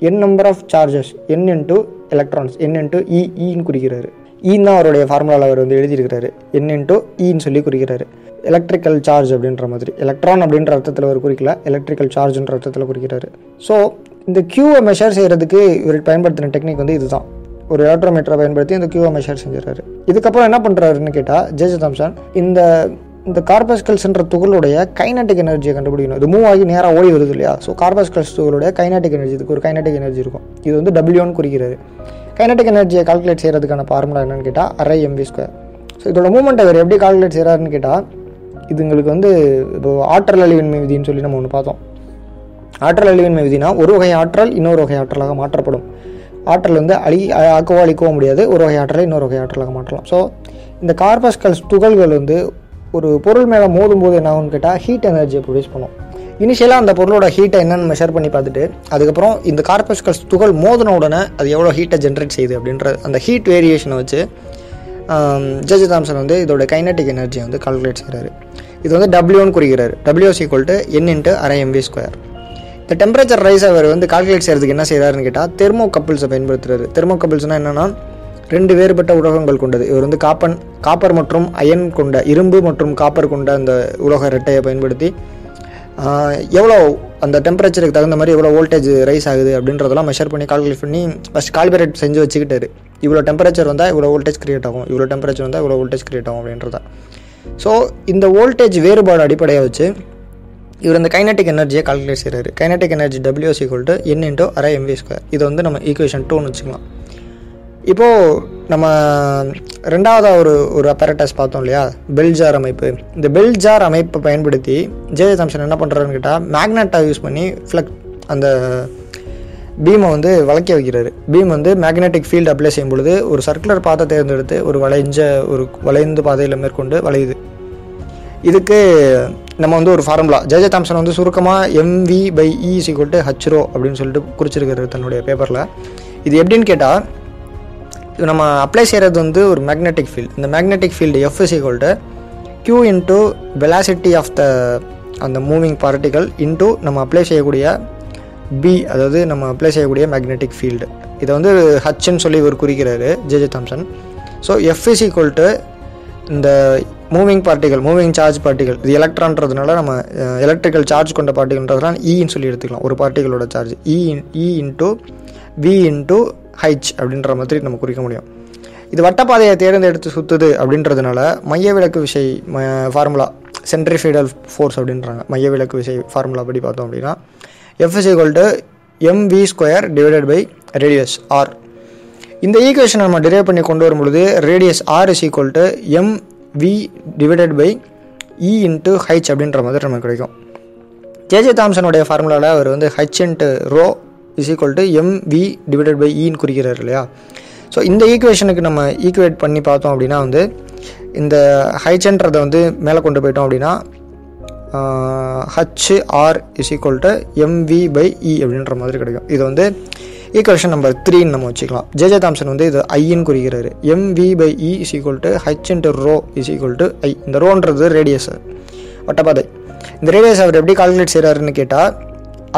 N number of charges, N into electrons, N into E இன்னு குறிக்கிறாரு. ஈன்னு தான் அவருடைய ஃபார்முலாவில் அவர் வந்து எழுதியிருக்கிறாரு, என் இன்ட்டு இன்னு சொல்லி குறிக்கிறாரு. எலக்ட்ரிக்கல் சார்ஜ் அப்படின்ற மாதிரி, எலக்ட்ரான் அப்படின்ற அர்த்தத்தில் அவர் குறிக்கல, எலக்ட்ரிக்கல் சார்ஜ்ன்ற அர்த்தத்தில் குறிக்கிறாரு. ஸோ இந்த கியூவை மெஷர் செய்கிறதுக்கு இவர் பயன்படுத்தின டெக்னிக் வந்து இதுதான். ஒரு எலக்ட்ரோமீட்டரை பயன்படுத்தி இந்த கியூவை மெஷர் செஞ்சுறாரு. இதுக்கப்புறம் என்ன பண்ணுறாருன்னு கேட்டால் ஜே.ஜே. தாம்சன் இந்த இந்த கார்பஸ்கல்ஸ்ன்ற துகளுடைய கைனட்டிக் எனர்ஜியை கண்டுபிடிக்கணும். இது மூவ் ஆகி நேராக ஓடி வருது இல்லையா, ஸோ கார்பஸ்கல்ஸ் துகளுடைய கைனட்டிக் எனர்ஜி, இதுக்கு ஒரு கைனட்டிக் எனர்ஜி இருக்கும், இது வந்து டபிள்யூன்னு குறிக்கிறாரு. கைனட்டிக் எனர்ஜியை கால்குலேட் செய்கிறதுக்கான ஃபார்முலா என்னன்னு கேட்டால் அரை எம்வி ஸ்கொயர். ஸோ இதோட மூமெண்ட் அவர் எப்படி கால்குலேட் செய்கிறாருன்னு கேட்டால் இதுங்களுக்கு வந்து இப்போ ஆற்றல் அழிவின்மை விதின்னு சொல்லி நம்ம ஒன்று பார்த்தோம். ஆற்றல் அழிவின்மை விதினா ஒரு வகை ஆற்றல் இன்னொரு வகை ஆற்றலாக மாற்றப்படும். ஆற்றல் வந்து அழி ஆக்கவோ அழிக்கவோ முடியாது, ஒரு வகை ஆற்றலை இன்னொரு வகை ஆற்றலாக மாற்றலாம். ஸோ இந்த கார்பஸ்கல்ஸ் துகள்கள் வந்து ஒரு பொருள் மேலே மோதும் போது என்ன ஆகும்னு கேட்டால் ஹீட் எனர்ஜியை ப்ரொடியூஸ் பண்ணும். இனிஷியலாக அந்த பொருளோட ஹீட்டை என்னென்னு மெஷர் பண்ணி பார்த்துட்டு அதுக்கப்புறம் இந்த கார்பஸ்கல்ஸ் துகள் மோதின உடனே அது எவ்வளோ ஹீட்டை ஜென்ரேட் செய்யுது அப்படின்ற அந்த ஹீட் வேரியேஷனை வச்சு ஜே.ஜே. தாம்சன் வந்து இதோட கைனட்டிக் எனர்ஜியை வந்து கால்குலேட் செய்கிறாரு. இது வந்து டபிள்யூன்னு குறிக்கிறாரு. W equal to N into அரை எம்வி ஸ்கொயர். இந்த டெம்பரேச்சர் ரைஸ் அவர் வந்து கால்குலேட் செய்கிறதுக்கு என்ன செய்கிறாருன்னு கேட்டால் தெர்மோ கப்பிள்ஸை பயன்படுத்துகிறாரு. தெர்மோ கப்பிள்ஸ்னால் என்னென்னா ரெண்டு வேறுபட்ட உலோகங்கள் கொண்டது. இவர் வந்து காப்பன் காப்பர் மற்றும் அயன் கொண்ட, இரும்பு மற்றும் காப்பர் கொண்ட அந்த உலோக ரெட்டையை பயன்படுத்தி எவ்வளோ அந்த டெம்பரேச்சருக்கு தகுந்த மாதிரி எவ்வளோ வோல்டேஜ் ரைஸ் ஆகுது அப்படின்றதெல்லாம் மெஷர் பண்ணி கால்குலேட் பண்ணி ஃபஸ்ட் கால்குலேட் செஞ்சு வச்சுக்கிட்டாரு. இவ்வளோ டெம்பரேச்சர் வந்தால் இவ்வளோ வோல்டேஜ் கிரியேட் ஆகும், இவ்வளோ டெம்பரேச்சர் வந்தால் இவ்வளோ வோல்டேஜ் கிரியேட் ஆகும் அப்படின்றத. ஸோ இந்த வோல்டேஜ் வேறுபாடு அடிப்படையாக வச்சு இவர் இந்த கைனட்டிக் எனர்ஜியை கால்குலேட் செய்கிறாரு. Kinetic energy W equal to N into அரை எம்வி ஸ்கொயர். இது வந்து நம்ம ஈக்குவேஷன் டூன்னு வச்சுக்கலாம். இப்போது நம்ம ரெண்டாவதாக ஒரு ஒரு அப்பேரட்டஸ் பார்த்தோம் இல்லையா, பெல்ஜார் அமைப்பு. இந்த பெல்ஜார் அமைப்பை பயன்படுத்தி ஜே தாம்சன் என்ன பண்ணுறாருன்னு கேட்டால், மேக்னெட்டை யூஸ் பண்ணி ஃப்ளக் அந்த பீமை வந்து வளைக்க வைக்கிறாரு. பீம் வந்து மேக்னெட்டிக் ஃபீல்டு அப்ளை செய்யும் பொழுது ஒரு சர்க்குலர் பாதை தேர்ந்தெடுத்து ஒரு வளைஞ்ச ஒரு வளைந்து பாதையில் மேற்கொண்டு வளையுது. இதுக்கு நம்ம வந்து ஒரு ஃபார்முலா, ஜே.ஜே. தாம்சன் வந்து சுருக்கமாக M V by E equal H rho அப்படின்னு சொல்லிட்டு குறிச்சிருக்கிறது தன்னுடைய பேப்பரில். இது எப்படின்னு கேட்டால், நம்ம அப்ளை செய்கிறது வந்து ஒரு மேக்னெட்டிக் ஃபீல்டு. இந்த magnetic field F equal to Q into velocity of the அந்த மூவிங் பார்ட்டிக்கல் இன்டூ நம்ம அப்ளை செய்யக்கூடிய பி, அதாவது நம்ம அப்ளை செய்யக்கூடிய மேக்னெட்டிக் ஃபீல்டு. இதை வந்து ஹச்ன்னு சொல்லி ஒரு குறிக்கிறாரு J J. Thomson. So F is equal to இந்த moving particle, moving charge particle, இது எலக்ட்ரான்றதுனால நம்ம எலக்ட்ரிக்கல் சார்ஜ் கொண்ட பார்ட்டிகல்ன்றதுனால ஈன்னு சொல்லி எடுத்துக்கலாம். ஒரு பார்ட்டிகளோட charge E E into V into H அப்படின்ற மாதிரி நம்ம குறிக்க முடியும். இது வட்டப்பாதையை தேர்ந்தெடுத்து சுற்றுது அப்படின்றதுனால மையவிலக்கு விசை ம ஃபார்முலா சென்ட்ரிஃபியூடல் ஃபோர்ஸ் அப்படின்றாங்க. மையவிலக்கு விசை ஃபார்முலா படி பார்த்தோம் அப்படின்னா F is equal to M V square divided by radius R. இந்த ஈக்குவேஷனை நம்ம டிரைவ் பண்ணி கொண்டு வரும்பொழுது radius R is equal to M V divided by E into H அப்படின்ற மாதிரி நமக்கு கிடைக்கும். ஜே.ஜே. தாம்சனுடைய ஃபார்முலாவில் அவர் வந்து H into rho is equal to M V divided by இன்னு குறிக்கிறார் இல்லையா. ஸோ இந்த ஈக்குவேஷனுக்கு நம்ம ஈக்குவேட் பண்ணி பார்த்தோம் அப்படின்னா வந்து இந்த ஹைச்ன்றதை வந்து மேலே கொண்டு போயிட்டோம் அப்படின்னா H R is equal to M V by E அப்படின்ற மாதிரி கிடைக்கும். இது வந்து ஈக்குவேஷன் நம்பர் த்ரீன்னு நம்ம வச்சுக்கலாம். ஜே.ஜே. தாம்சன் வந்து இது ஐன்னு குறிக்கிறாரு. M V by E is equal to H into rho is equal to I. இந்த ரோன்றது ரேடியஸ், வட்டப்பாதை. இந்த ரேடியஸ் அவர் எப்படி கால்குலேட் செய்கிறாருன்னு கேட்டால்,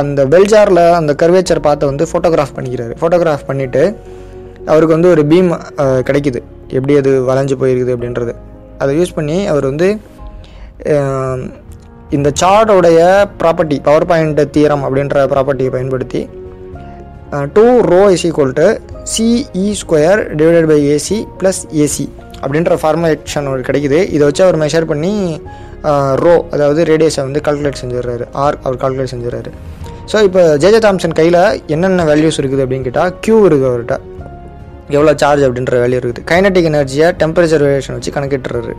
அந்த பெல்ஜாரில் அந்த கர்வேச்சர் பார்த்து வந்து ஃபோட்டோகிராஃப் பண்ணிக்கிறாரு. ஃபோட்டோகிராஃப் பண்ணிவிட்டு அவருக்கு வந்து ஒரு பீம் கிடைக்கிது, எப்படி அது வளைஞ்சு போயிருக்குது அப்படின்றது. அதை யூஸ் பண்ணி அவர் வந்து இந்த சார்டோடைய ப்ராப்பர்ட்டி, பவர் பாயிண்ட் தியரம் அப்படின்ற ப்ராப்பர்ட்டியை பயன்படுத்தி two rho is equal to C E square divided by A C plus A C அப்படின்ற ஃபார்மேஷன் ஒரு கிடைக்கிது. இதை வச்சு அவர் மெஷர் பண்ணி ரோ, அதாவது ரேடியஸை வந்து கால்குலேட் செஞ்சிடுறாரு, ஆர் அவர் கால்குலேட் செஞ்சிடுறாரு. ஸோ இப்போ ஜே.ஜே. தாம்சன் கையில் என்னென்ன வேல்யூஸ் இருக்குது அப்படின்னு கேட்டால், கியூ இருக்குது அவர்கிட்ட, எவ்வளோ சார்ஜ் அப்படின்ற வேல்யூ இருக்குது. கைனட்டிக் எனர்ஜியை டெம்பரேச்சர் வேரியேஷன் வச்சு கணக்கிட்டுறாரு.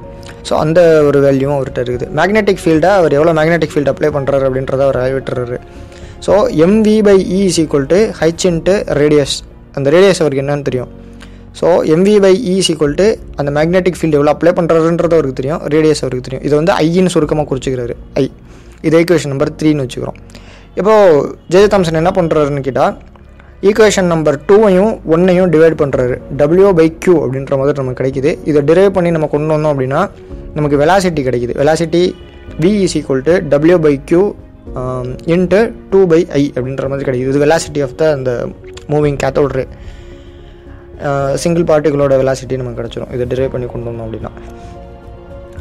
ஸோ அந்த ஒரு வேல்யூவும் அவர்கிட்ட இருக்குது. மேக்னெட்டிக் ஃபீல்டை அவர் எவ்வளோ மேக்னெட்டிக் ஃபீல்டு அப்ளை பண்ணுறாரு அப்படின்றத அவர் விட்டுறாரு. So M V by E is equal to H into radius. அந்த ரேடியஸ் அவருக்கு என்னன்னு தெரியும். So M V by E is equal to அந்த மேக்னெட்டிக் ஃபீல்டு எவ்வளோ அப்ளை பண்ணுறாருன்றது அவருக்கு தெரியும், ரேடியஸ் அவருக்கு தெரியும். இதை வந்து ஐன்னு சுருக்கமாக குறிச்சிக்கிறாரு, ஐ. இது ஈக்குவேஷன் நம்பர் த்ரீன்னு வச்சுக்கிறோம். இப்போது ஜே.ஜே. தாம்சன் என்ன பண்ணுறாருன்னு கேட்டால், ஈக்குவேஷன் நம்பர் டூவையும் ஒன்றையும் டிவைட் பண்ணுறாரு, டபிள்யூ பை கியூ அப்படின்ற மாதிரி நமக்கு கிடைக்கிது. இதை டிரைவ் பண்ணி நம்ம கொண்டு வந்தோம் அப்படின்னா நமக்கு வெலாசிட்டி கிடைக்கிது. Velocity V is equal to W by Q into two by I அப்படின்ற மாதிரி கிடைக்கிது. இது வெலாசிட்டி ஆஃப் த அந்த மூவிங் கேத்தோட் ரே, சிங்கிள் பார்ட்டிகளோட வெலாசிட்டி நமக்கு கிடச்சிடும் இதை டிரைவ் பண்ணி கொண்டு வந்தோம் அப்படின்னா.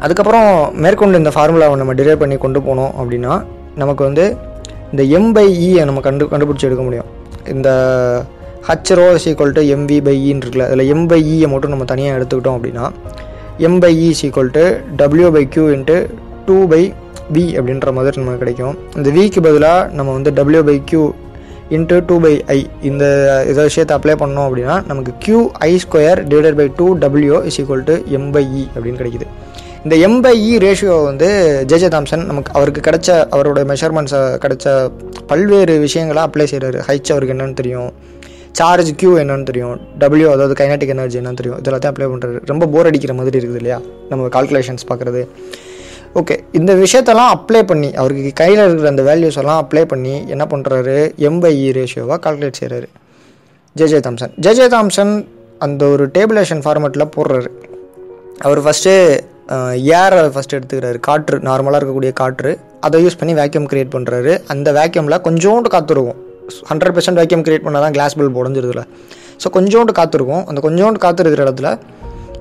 அதுக்கப்புறம் மேற்கொண்டு இந்த ஃபார்முலாவை நம்ம டிரைவ் பண்ணி கொண்டு போனோம் அப்படின்னா நமக்கு வந்து இந்த எம் பை இயை நம்ம கண்டு கண்டுபிடிச்சி எடுக்க முடியும். இந்த H rho is equal to M V by இன்னு இருக்குல்ல, அதில் எம் பை இயை மட்டும் நம்ம தனியாக எடுத்துக்கிட்டோம் அப்படின்னா M by E is equal to W by Q into two by V அப்படின்ற மாதிரி நமக்கு கிடைக்கும். இந்த விக்கு பதிலாக நம்ம வந்து W by Q into two by I இந்த இதை விஷயத்தை அப்ளை பண்ணோம் அப்படின்னா நமக்கு Q I square divided by two W is equal to M by E அப்படின்னு கிடைக்குது. இந்த எம் பை இ ரேஷியோ வந்து ஜே.ஜே. தாம்சன் நமக்கு அவருக்கு கிடைச்ச அவரோட மெஷர்மெண்ட்ஸை கிடைச்ச பல்வேறு விஷயங்களை அப்ளை செய்கிறாரு. ஹைச் அவருக்கு என்னென்னு தெரியும், சார்ஜ் கியூ என்னென்னு தெரியும், டபிள்யூ அதாவது கைனட்டிக் எனர்ஜி என்னென்னு தெரியும். இதெல்லாத்தையும் அப்ளை பண்ணுறாரு. ரொம்ப போர் அடிக்கிற மாதிரி இருக்குது இல்லையா நம்ம கால்குலேஷன்ஸ் பார்க்குறது. ஓகே, இந்த விஷயத்தெல்லாம் அப்ளை பண்ணி அவருக்கு கையில் இருக்கிற அந்த வேல்யூஸ் எல்லாம் அப்ளை பண்ணி என்ன பண்ணுறாரு, எம் பை இ ரேஷியோவாக கால்குலேட் செய்கிறாரு ஜே.ஜே. தாம்சன். ஜே.ஜே. தாம்சன் அந்த ஒரு டேபிளேஷன் ஃபார்மேட்டில் போடுறாரு. அவர் ஃபஸ்ட்டு ஏரை ஃபஸ்ட்டு எடுத்துக்கிறாரு, காற்று, நார்மலாக இருக்கக்கூடிய காற்று. அதை யூஸ் பண்ணி வேக்யூம் க்ரியேட் பண்ணுறாரு. அந்த வேக்யூமில் கொஞ்சோண்டு காற்றுருக்கும். ஹண்ட்ரட் பர்சன்ட் வேக்யூம் க்ரியேட் பண்ணால் தான் கிளாஸ் பல்ப் உடஞ்சிருதுல. ஸோ கொஞ்சோண்டு காற்றுருக்கும். அந்த கொஞ்சோண்டு காற்று இருக்கிற இடத்துல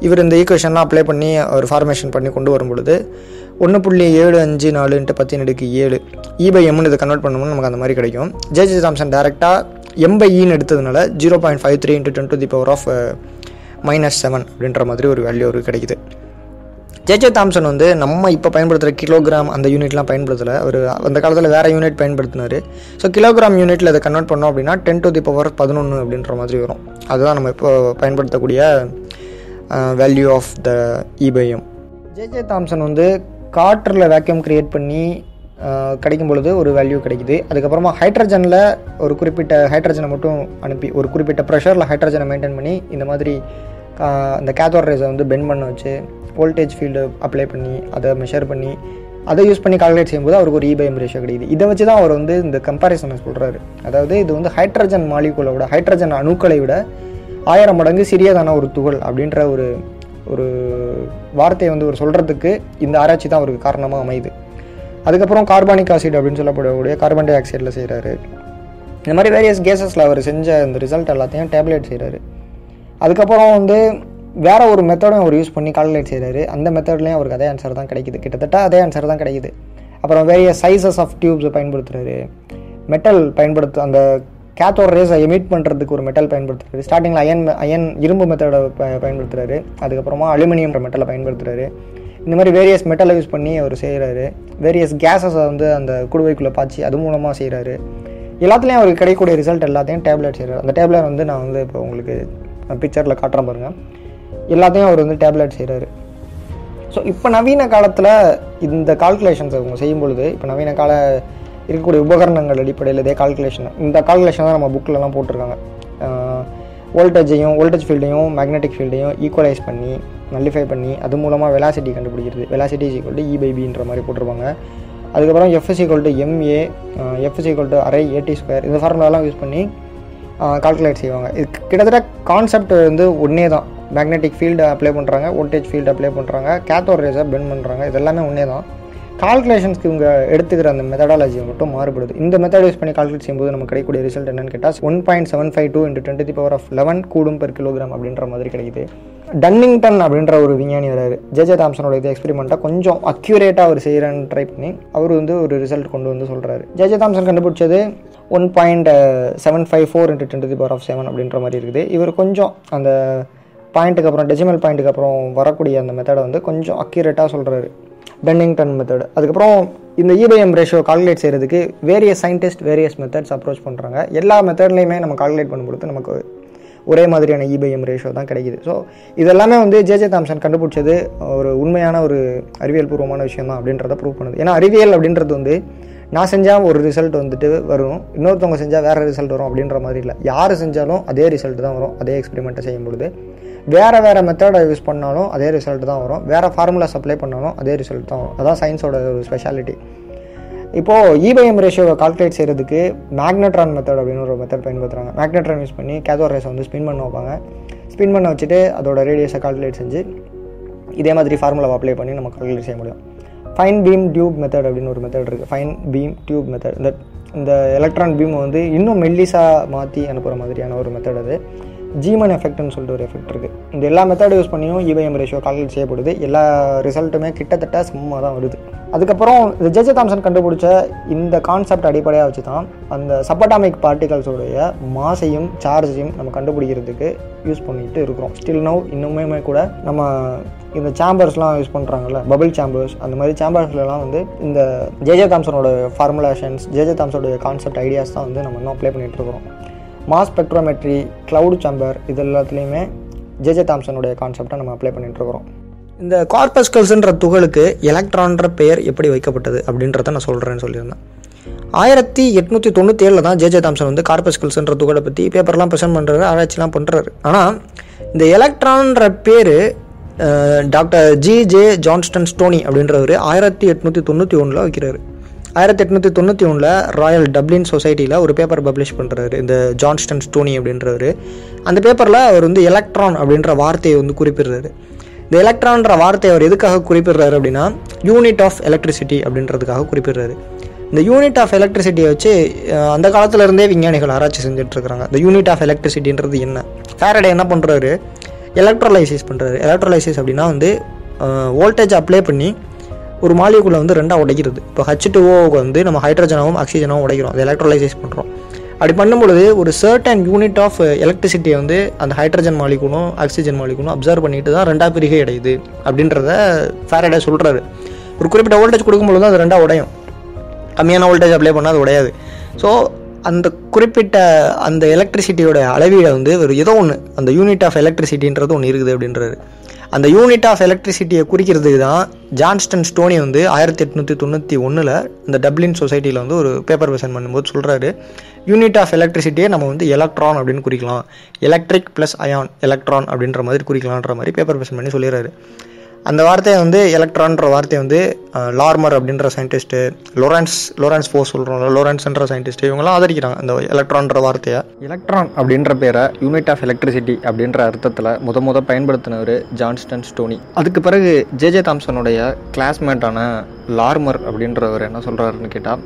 இவர் இந்த ஈக்குவேஷன்லாம் அப்ளை பண்ணி ஒரு ஃபார்மேஷன் பண்ணி கொண்டு வரும் பொழுது ஒன்று புள்ளி ஏழு அஞ்சு நாலுன்ட்டு பத்தின் அடுக்கு ஏழு இ பை எம்னு இதை கன்வெர்ட் பண்ணணும்னு நமக்கு அந்த மாதிரி கிடைக்கும். ஜே.ஜே. தாம்சன் டேரெக்டாக எம் பை இன்னு எடுத்ததுனால zero point five three into ten to the power of minus seven அப்படின்ற மாதிரி ஒரு வேல்யூ ஒரு கிடைக்குது. ஜே.ஜே. தாம்சன் வந்து நம்ம இப்போ பயன்படுத்துகிற கிலோகிராம் அந்த யூனிட்லாம் பயன்படுத்தலை, ஒரு அந்த காலத்தில் வேறு யூனிட் பயன்படுத்தினார். ஸோ கிலோகிராம் யூனிட்டில் அதை கன்வெர்ட் பண்ணோம் அப்படின்னா டென் டு தி பவர் பதினொன்று அப்படின்ற மாதிரி வரும். அதுதான் நம்ம இப்போ பயன்படுத்தக்கூடிய value of the E P M. J J. Thomson வந்து காற்றில் வேக்யூம் க்ரியேட் பண்ணி கிடைக்கும் பொழுது ஒரு வேல்யூ கிடைக்குது. அதுக்கப்புறமா ஹைட்ரஜனில் ஒரு குறிப்பிட்ட ஹைட்ரஜனை மட்டும் அனுப்பி ஒரு குறிப்பிட்ட ப்ரெஷரில் ஹைட்ரஜனை மெயின்டைன் பண்ணி இந்த மாதிரி அந்த கேத்தோட் ரேஸை வந்து பெண்ட் பண்ண வச்சு வோல்டேஜ் ஃபீல்டு அப்ளை பண்ணி அதை மெஷர் பண்ணி அதை யூஸ் பண்ணி கால்குலேட் செய்யும்போது அவருக்கு ஒரு இபிஎம் ரேஷியோ கிடைக்குது. இதை வச்சு தான் அவர் வந்து இந்த கம்பேரிசனை சொல்கிறாரு. அதாவது இது வந்து ஹைட்ரஜன் மாலிகுலை விட ஹைட்ரஜன் அணுக்களை விட ஆயிரம் மடங்கு சிறியதான ஒரு துகள் அப்படின்ற ஒரு ஒரு வார்த்தையை வந்து அவர் சொல்கிறதுக்கு இந்த ஆராய்ச்சி தான் அவருக்கு காரணமாக அமையுது. அதுக்கப்புறம் கார்பானிக் ஆசிட் அப்படின்னு சொல்லப்படக்கூடிய கார்பன் டை ஆக்சைடில் செய்கிறாரு. இந்த மாதிரி வேரியஸ் கேஸஸில் அவர் செஞ்ச இந்த ரிசல்ட் எல்லாத்தையும் டேப்லெட் செய்கிறாரு. அதுக்கப்புறம் வந்து வேறு ஒரு மெத்தடும் அவர் யூஸ் பண்ணி கால்குலேட் செய்கிறாரு. அந்த மெத்தட்லேயும் அவருக்கு அதே ஆன்சர் தான் கிடைக்குது, கிட்டத்தட்ட அதே ஆன்சர் தான் கிடைக்குது. அப்புறம் வேரியஸ் சைஸஸ் ஆஃப் டியூப்ஸை பயன்படுத்துகிறாரு, மெட்டல் பயன்படுத்த அந்த கேத்தோட் ரேஸை எமிட் பண்ணுறதுக்கு ஒரு மெட்டல் பயன்படுத்துகிறாரு. ஸ்டார்டிங்கில் அயன் அயன் இரும்பு மெத்தடை ப பயன்படுத்துகிறாரு அதுக்கப்புறமா அலுமினியம்ன்ற மெட்டலை பயன்படுத்துகிறாரு. இந்த மாதிரி வேரியஸ் மெட்டலை யூஸ் பண்ணி அவர் செய்கிறாரு. வேரியஸ் கேஸஸை வந்து அந்த குடுவைக்குள்ளே பாய்ச்சி அது மூலமாக செய்கிறாரு. எல்லாத்துலேயும் அவருக்கு கிடைக்கக்கூடிய ரிசல்ட் எல்லாத்தையும் டேப்லெட் செய்கிறார். அந்த டேப்லெட் வந்து நான் வந்து இப்போ உங்களுக்கு பிக்சரில் காட்டுறேன் பாருங்கள். எல்லாத்தையும் அவர் வந்து டேப்லெட் செய்கிறாரு. ஸோ இப்போ நவீன காலத்தில் இந்த கால்குலேஷன்ஸை அவங்க செய்யும் பொழுது, இப்போ நவீன கால இருக்கக்கூடிய உபகரணங்கள் அடிப்படையில் இதே கால்குலேஷன் இந்த கால்குலேஷன் தான் நம்ம புக்கில்லாம் போட்டிருக்காங்க. வோல்டேஜையும் வோல்டேஜ் ஃபீல்டையும் மேக்னெட்டிக் ஃபீல்டையும் ஈக்குவலைஸ் பண்ணி நல்லிஃபை பண்ணி அது மூலமாக வெலாசிட்டி கண்டுபிடிக்கிறது. Velocity is equal to E by பின்ற மாதிரி போட்டிருப்பாங்க. அதுக்கப்புறம் F is equal to M A, F is equal to அரை ஏடி ஸ்கொயர், இந்த ஃபார்முலாலாம் யூஸ் பண்ணி கால்குலேட் செய்வாங்க. இது கிட்டத்தட்ட கான்செப்ட் வந்து ஒன்றே தான். மேக்னெட்டிக் ஃபீல்டு அப்ளை பண்ணுறாங்க, வோல்டேஜ் ஃபீல்டு அப்ளை பண்ணுறாங்க, கேத்தோட் ரேஸை பெண்ட் பண்ணுறாங்க, இதெல்லாமே ஒன்றே தான். கால்குலேஷன்ஸ்க்கு இவங்க எடுத்துக்கிற அந்த மெத்தடாலஜி மட்டும் மாறுபடுது. இந்த மெத்தட் யூஸ் பண்ணி கால்குலேட் செய்யும்போது நமக்கு கிடைக்கக்கூடிய ரிசல்ட் என்னன்னு கேட்டால் one point seven five two into twenty the power of eleven coulomb per kilogram அப்படின்ற மாதிரி கிடைக்குது. டன்னிங்டன் அப்படின்ற ஒரு விஞ்ஞானி வராரு. ஜே.ஜே. தாம்சனோட இது எக்ஸ்பெரிமெண்ட்டாக கொஞ்சம் அக்யூரேட்டாக அவர் செய்கிறான்னு ட்ரை பண்ணி அவர் வந்து ஒரு ரிசல்ட் கொண்டு வந்து சொல்கிறாரு. ஜே.ஜே. தாம்சன் கண்டுபிடிச்சது one point seven five four into twenty the power of seven அப்படின்ற மாதிரி இருக்குது. இவர் கொஞ்சம் அந்த பாயிண்ட்டுக்கு அப்புறம் டெசிமல் பாயிண்ட்டுக்கு அப்புறம் வரக்கூடிய அந்த மெத்தடை வந்து கொஞ்சம் அக்யூரேட்டாக சொல்கிறாரு, டன்னிங்டன் மெத்தட். அதுக்கப்புறம் இந்த இபிஎம் ரேஷியோ கால்குலேட் செய்கிறதுக்கு various scientist various methods approach பண்ணுறாங்க. எல்லா மெத்தட்லேயுமே நம்ம கால்குலேட் பண்ணும்பொழுது நமக்கு ஒரே மாதிரியான இபிஎம் ரேஷியோ தான் கிடைக்கிது. ஸோ இதெல்லாமே வந்து ஜே.ஜே. தாம்சன் கண்டுபிடிச்சது ஒரு உண்மையான ஒரு அறிவியல் பூர்வமான விஷயம் தான் அப்படின்றத ப்ரூவ் பண்ணுது. ஏன்னா அறிவியல் அப்படின்றது வந்து நான் செஞ்சால் ஒரு ரிசல்ட் வந்துட்டு வரும், இன்னொருத்தவங்க செஞ்சால் வேறு ரிசல்ட் வரும் அப்படின்ற மாதிரி இல்லை. யார் செஞ்சாலும் அதே ரிசல்ட் தான் வரும். அதே எக்ஸ்பெரிமெண்ட்டை செய்யும்பொழுது வேறு வேறு மெத்தடை யூஸ் பண்ணாலும் அதே ரிசல்ட் தான் வரும், வேறு ஃபார்முலாஸ் அப்ளை பண்ணாலும் அதே ரிசல்ட் தான் வரும். அதான் சயின்ஸோட ஒரு ஸ்பெஷாலிட்டி. இப்போது இபிஎம் ரேஷியோவை கால்குலேட் செய்கிறதுக்கு மேக்னட்ரான் மெத்தட் அப்படின்னு ஒரு மெத்தட் பயன்படுத்துகிறாங்க. மேக்னட்ரான் யூஸ் பண்ணி கேத்தோட் ரேஸை வந்து ஸ்பின் பண்ண வைப்பாங்க. ஸ்பின் பண்ண வச்சுட்டு அதோட ரேடியஸை கால்குலேட் செஞ்சு இதே மாதிரி ஃபார்முலாவை அப்ளை பண்ணி நம்ம கால்குலேட் செய்ய முடியும். ஃபைன் பீம் டியூப் மெத்தட் அப்படின்னு ஒரு மெத்தட் இருக்குது. ஃபைன் பீம் டியூப் மெத்தட் இந்த இந்த எலக்ட்ரான் பீமை வந்து இன்னும் மெல்லிஸாக மாற்றி அனுப்புகிற மாதிரியான ஒரு மெத்தட். அது ஜீமன் எஃபெக்ட்னு சொல்லிட்டு ஒரு எஃபெக்ட் இருக்குது. இந்த எல்லா மெத்தடும் யூஸ் பண்ணியும் இபிஎம் ரேஷியோ கால்குலேட் செய்யப்படுது. எல்லா ரிசல்ட்டுமே கிட்டத்தட்ட சும்மா தான் வருது. அதுக்கப்புறம் இந்த ஜே.ஜே. தாம்சன் கண்டுபிடிச்ச இந்த கான்செப்ட் அடிப்படையாக வச்சு தான் அந்த சப்பட்டாமிக் பார்ட்டிகல்ஸோடைய மாசையும் சார்ஜையும் நம்ம கண்டுபிடிக்கிறதுக்கு யூஸ் பண்ணிகிட்டு இருக்கிறோம். ஸ்டில் நோ இன்னுமே கூட நம்ம இந்த சாம்பர்ஸ்லாம் யூஸ் பண்ணுறாங்கல்ல, பபிள் சாம்பர்ஸ், அந்த மாதிரி சாம்பர்ஸ்லாம் வந்து இந்த ஜே.ஜே. தாம்சனோட ஃபார்முலேஷன்ஸ் ஜே.ஜே. தாம்சனோட கான்செப்ட் ஐடியாஸ் தான் வந்து நம்ம இன்னும் அப்ளை பண்ணிகிட்டு இருக்கிறோம். மாஸ் ஸ்பெக்ட்ரோமெட்ரி, க்ளவுட் சாம்பர், இது எல்லாத்துலேயுமே ஜே.ஜே. தாம்சனுடைய கான்செப்டை நம்ம அப்ளை பண்ணிகிட்ருக்கிறோம். இந்த கார்பஸ்கல்ஸ்ன்ற துகளுக்கு எலக்ட்ரான்ற பெயர் எப்படி வைக்கப்பட்டது அப்படின்றத நான் சொல்கிறேன்னு சொல்லியிருந்தேன். ஆயிரத்தி எட்நூற்றி தொண்ணூற்றி ஏழில் தான் ஜே.ஜே. தாம்சன் வந்து கார்பஸ்கல்ஸ்ன்ற துகளை பற்றி பேப்பர்லாம் ப்ரெசென்ட் பண்ணுறாரு, ஆராய்ச்சிலாம் பண்ணுறாரு. ஆனால் இந்த எலக்ட்ரான்ற பேர் டாக்டர் ஜி.ஜே. ஜான்ஸ்டன் ஸ்டோனி அப்படின்றவர் ஆயிரத்தி எட்நூற்றி தொண்ணூற்றி ஒன்றில் வைக்கிறாரு. ஆயிரத்தி எட்நூற்றி தொண்ணூற்றி ஒன்றில் ராயல் டப்ளின் சொசைட்டியில் ஒரு பேப்பர் பப்ளிஷ் பண்ணுறாரு இந்த ஜான்ஸ்டன் ஸ்டோனி அப்படின்றவர். அந்த பேப்பரில் அவர் வந்து எலக்ட்ரான் அப்படின்ற வார்த்தையை வந்து குறிப்பிடுறாரு. இந்த எலக்ட்ரான்ற வார்த்தையை அவர் எதுக்காக குறிப்பிடுறாரு அப்படின்னா யூனிட் ஆஃப் எலக்ட்ரிசிட்டி அப்படின்றதுக்காக குறிப்பிடுறாரு. இந்த யூனிட் ஆஃப் எலக்ட்ரிசிட்டியை வச்சு அந்த காலத்துலேருந்தே விஞ்ஞானிகள் ஆராய்ச்சி செஞ்சிட்ருக்கிறாங்க. இந்த யூனிட் ஆஃப் எலக்ட்ரிசிட்டின்றது என்ன? ஃபாரடே என்ன பண்ணுறாரு? எலக்ட்ரோலைசிஸ் பண்ணுறாரு. எலக்ட்ரோலைசிஸ் அப்படின்னா வந்து வோல்டேஜ் அப்ளை பண்ணி ஒரு மாலிகுலை வந்து ரெண்டாக உடைக்கிறது. இப்போ ஹெச் டூஓவுக்கு வந்து நம்ம ஹைட்ரஜனாகவும் ஆக்சிஜனாகவும் உடைக்கிறோம், அதை எலக்ட்ரோலைசிஸ் பண்ணுறோம். அப்படி பண்ணும்பொழுது ஒரு சர்டன் யூனிட் ஆஃப் எலக்ட்ரிசிட்டியை வந்து அந்த ஹைட்ரஜன் மாலிகுலும் ஆக்சிஜன் மாலிகுலும் அப்சர்வ் பண்ணிட்டு தான் ரெண்டாக பிரிகை அடையுது அப்படின்றத ஃபாரடே சொல்கிறாரு. ஒரு குறிப்பிட்ட வோல்டேஜ் கொடுக்கும்பொழுது தான் அது ரெண்டாக உடையும், கம்மியான வோல்டேஜ் அப்ளை பண்ணால் அது உடையாது. ஸோ அந்த குறிப்பிட்ட அந்த எலக்ட்ரிசிட்டியோட அளவீடை வந்து ஒரு ஏதோ ஒன்று அந்த யூனிட் ஆஃப் எலக்ட்ரிசிட்டின்றது ஒன்று இருக்குது அப்படின்றாரு. அந்த யூனிட் ஆஃப் எலக்ட்ரிசிட்டியை குறிக்கிறதுக்கு தான் ஜான்ஸ்டன் ஸ்டோனி வந்து ஆயிரத்தி எட்நூற்றி தொண்ணூற்றி ஒன்றில் இந்த டப்ளின் சொசைட்டியில் வந்து ஒரு பேப்பர் ப்ரெசென்ட் பண்ணும்போது சொல்கிறாரு, யூனிட் ஆஃப் எலக்ட்ரிசிட்டியை நம்ம வந்து எலக்ட்ரான் அப்படின்னு குறிக்கலாம், எலக்ட்ரிக் ப்ளஸ் அயான் எலக்ட்ரான் அப்படின்ற மாதிரி குறிக்கலான்ற மாதிரி பேப்பர் ப்ரெசென்ட் பண்ணி சொல்லிடுறாரு. அந்த வார்த்தையை வந்து எலக்ட்ரான்ற வார்த்தையை வந்து லார்மர் அப்படின்ற சயின்டிஸ்ட்டு, லொரன்ஸ் லொரன்ஸ் ஃபோர்ஸ் சொல்கிறோம், லொரன்ஸ்ன்ற சயின்டிஸ்ட்டு, இவங்களாம் ஆதரிக்கிறாங்க அந்த எலக்ட்ரான்ற வார்த்தையை. எலக்ட்ரான் அப்படின்ற பேரை யூனிட் ஆஃப் எலக்ட்ரிசிட்டி அப்படின்ற அர்த்தத்தில் முத முத பயன்படுத்தினவர் ஜான்ஸ்டன் ஸ்டோனி. அதுக்கு பிறகு ஜே.ஜே. தாம்சனுடைய கிளாஸ்மேட்டான லார்மர் அப்படின்றவர் என்ன சொல்கிறாருன்னு கேட்டால்,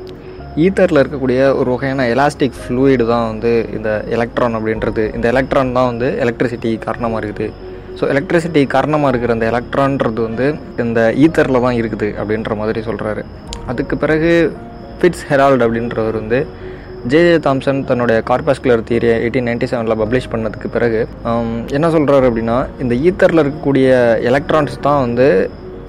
ஈத்தரில் இருக்கக்கூடிய ஒரு வகையான எலாஸ்டிக் ஃப்ளூயிடு தான் வந்து இந்த எலக்ட்ரான் அப்படின்றது, இந்த எலக்ட்ரான் தான் வந்து எலக்ட்ரிசிட்டி காரணமாக இருக்குது. ஸோ எலக்ட்ரிசிட்டி காரணமாக இருக்கிற அந்த எலக்ட்ரான்றது வந்து இந்த ஈத்தரில் தான் இருக்குது அப்படின்ற மாதிரி சொல்கிறாரு. அதுக்கு பிறகு ஃபிட்ஸ் ஹெரால்டு அப்படின்றவர் வந்து ஜே.ஜே. தாம்சன் தன்னுடைய கார்பாஸ்குலர் தியரியை எயிட்டீன் நைன்டி செவனில் பப்ளிஷ் பண்ணதுக்கு பிறகு என்ன சொல்கிறாரு அப்படின்னா, இந்த ஈத்தரில் இருக்கக்கூடிய எலக்ட்ரான்ஸ் தான் வந்து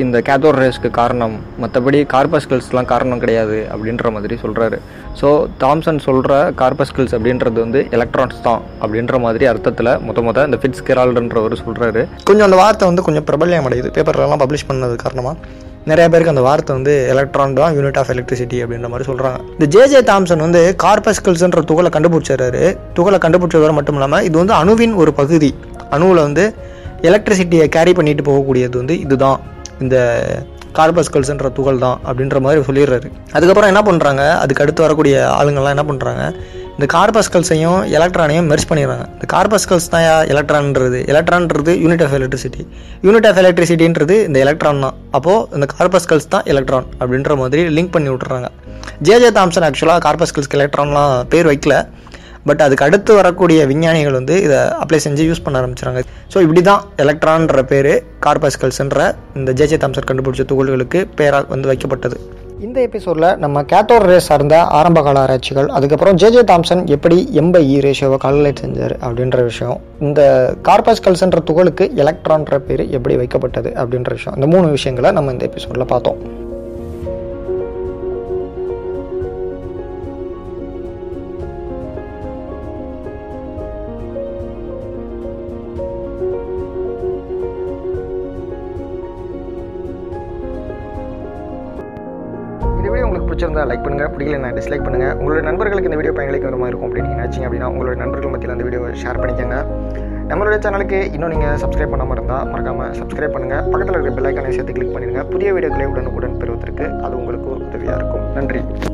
இந்த கேத்தோட் ரேஸ்க்கு காரணம், மற்றபடி கார்பாஸ்கிள்ஸ்லாம் காரணம் கிடையாது அப்படின்ற மாதிரி சொல்கிறாரு. ஸோ தாம்சன் சொல்கிற கார்பாஸ்கிள்ஸ் அப்படின்றது வந்து எலக்ட்ரான்ஸ் தான் அப்படின்ற மாதிரி அர்த்தத்தில் மொத்த மொத்த இந்த ஃபிட்ஸ் ஹெரால்டுன்றவர் சொல்கிறாரு. கொஞ்சம் அந்த வார்த்தை வந்து கொஞ்சம் பிரபல்யம் அடையுது, பேப்பர்லாம் பப்ளிஷ் பண்ணது காரணமாக நிறைய பேருக்கு அந்த வார்த்தை வந்து எலக்ட்ரான் தான் யூனிட் ஆஃப் எலக்ட்ரிசிட்டி அப்படின்ற மாதிரி சொல்கிறாங்க. இந்த ஜே.ஜே. தாம்சன் வந்து கார்பாஸ்கிள்ஸ்ன்ற துகளை கண்டுபிடிச்சிடறாரு. துகளை கண்டுபிடிச்சதோடு மட்டும் இல்லாமல் இது வந்து அணுவின் ஒரு பகுதி, அணுவில் வந்து எலக்ட்ரிசிட்டியை கேரி பண்ணிட்டு போகக்கூடியது வந்து இதுதான் இந்த கார்பாஸ்கல்ஸ்ன்ற துகள் தான் அப்படின்ற மாதிரி சொல்லிடுறாரு. அதுக்கப்புறம் என்ன பண்ணுறாங்க, அதுக்கு அடுத்து வரக்கூடிய ஆளுங்கள்லாம் என்ன பண்ணுறாங்க, இந்த கார்பாஸ்கல்ஸையும் எலக்ட்ரானையும் மெர்ஜ் பண்ணிடுறாங்க. இந்த கார்பாஸ்கல்ஸ் தான் எலக்ட்ரான்றது, எலக்ட்ரான்றது unit of electricity, unit of எலக்ட்ரிசிட்டின்றது இந்த எலக்ட்ரான் தான், அப்போது இந்த கார்பாஸ்கல்ஸ் தான் எலக்ட்ரான் அப்படின்ற மாதிரி லிங்க் பண்ணி விட்டுறாங்க. ஜே.ஜே. தாம்சன் ஆக்சுவலாக கார்பாஸ்கல்ஸ்க்கு எலக்ட்ரான்லாம் பேர் வைக்கல, பட் அதுக்கு அடுத்து வரக்கூடிய விஞ்ஞானிகள் வந்து இதை அப்ளை செஞ்சு யூஸ் பண்ண ஆரம்பிச்சுறாங்க. ஸோ இப்படி தான் எலக்ட்ரான்ற பேர் கார்பாஸ்கல்ஸ்ன்ற இந்த ஜே.ஜே. தாம்சன் கண்டுபிடிச்ச துகள்களுக்கு பேராக வந்து வைக்கப்பட்டது. இந்த எபிசோடில் நம்ம கேத்தோட் ரேஸ் சார்ந்த ஆரம்பகால ஆராய்ச்சிகள், அதுக்கப்புறம் ஜே.ஜே. தாம்சன் எப்படி எம்பை ஈ ரேஷியோவை கால்குலேட் செஞ்சார் அப்படின்ற விஷயம், இந்த கார்பாஸ்கல்ஸ்ன்ற துகளுக்கு எலக்ட்ரான்ற பேர் எப்படி வைக்கப்பட்டது அப்படின்ற விஷயம், இந்த மூணு விஷயங்களை நம்ம இந்த எபிசோடில் பார்த்தோம். பிடிச்சிருந்தா லைக் பண்ணுங்கள், பிடிக்கல நான் டிஸ்லைக் பண்ணுங்கள். உங்களோட நண்பர்களுக்கு இந்த வீடியோ பயனளிக்கிற மாதிரி இருக்கும் அப்படின்னு நினச்சிங்க அப்படின்னா உங்களோட நண்பர்கள் மத்தியில் அந்த வீடியோவை ஷேர் பண்ணிக்கோங்க. நம்மளோட சேனலுக்கு இன்னும் நீங்கள் சப்ஸ்கிரைப் பண்ணாமல் இருந்தால் மறக்காமல் சப்ஸ்கிரைப் பண்ணுங்கள். பக்கத்தில் இருக்கிற பெல் ஐக்கானை சேர்த்து கிளிக் பண்ணிடுங்க. புதிய வீடியோக்களை உடனுக்குடன் பெறுவதற்கு அது உங்களுக்கு உதவியாக இருக்கும். நன்றி.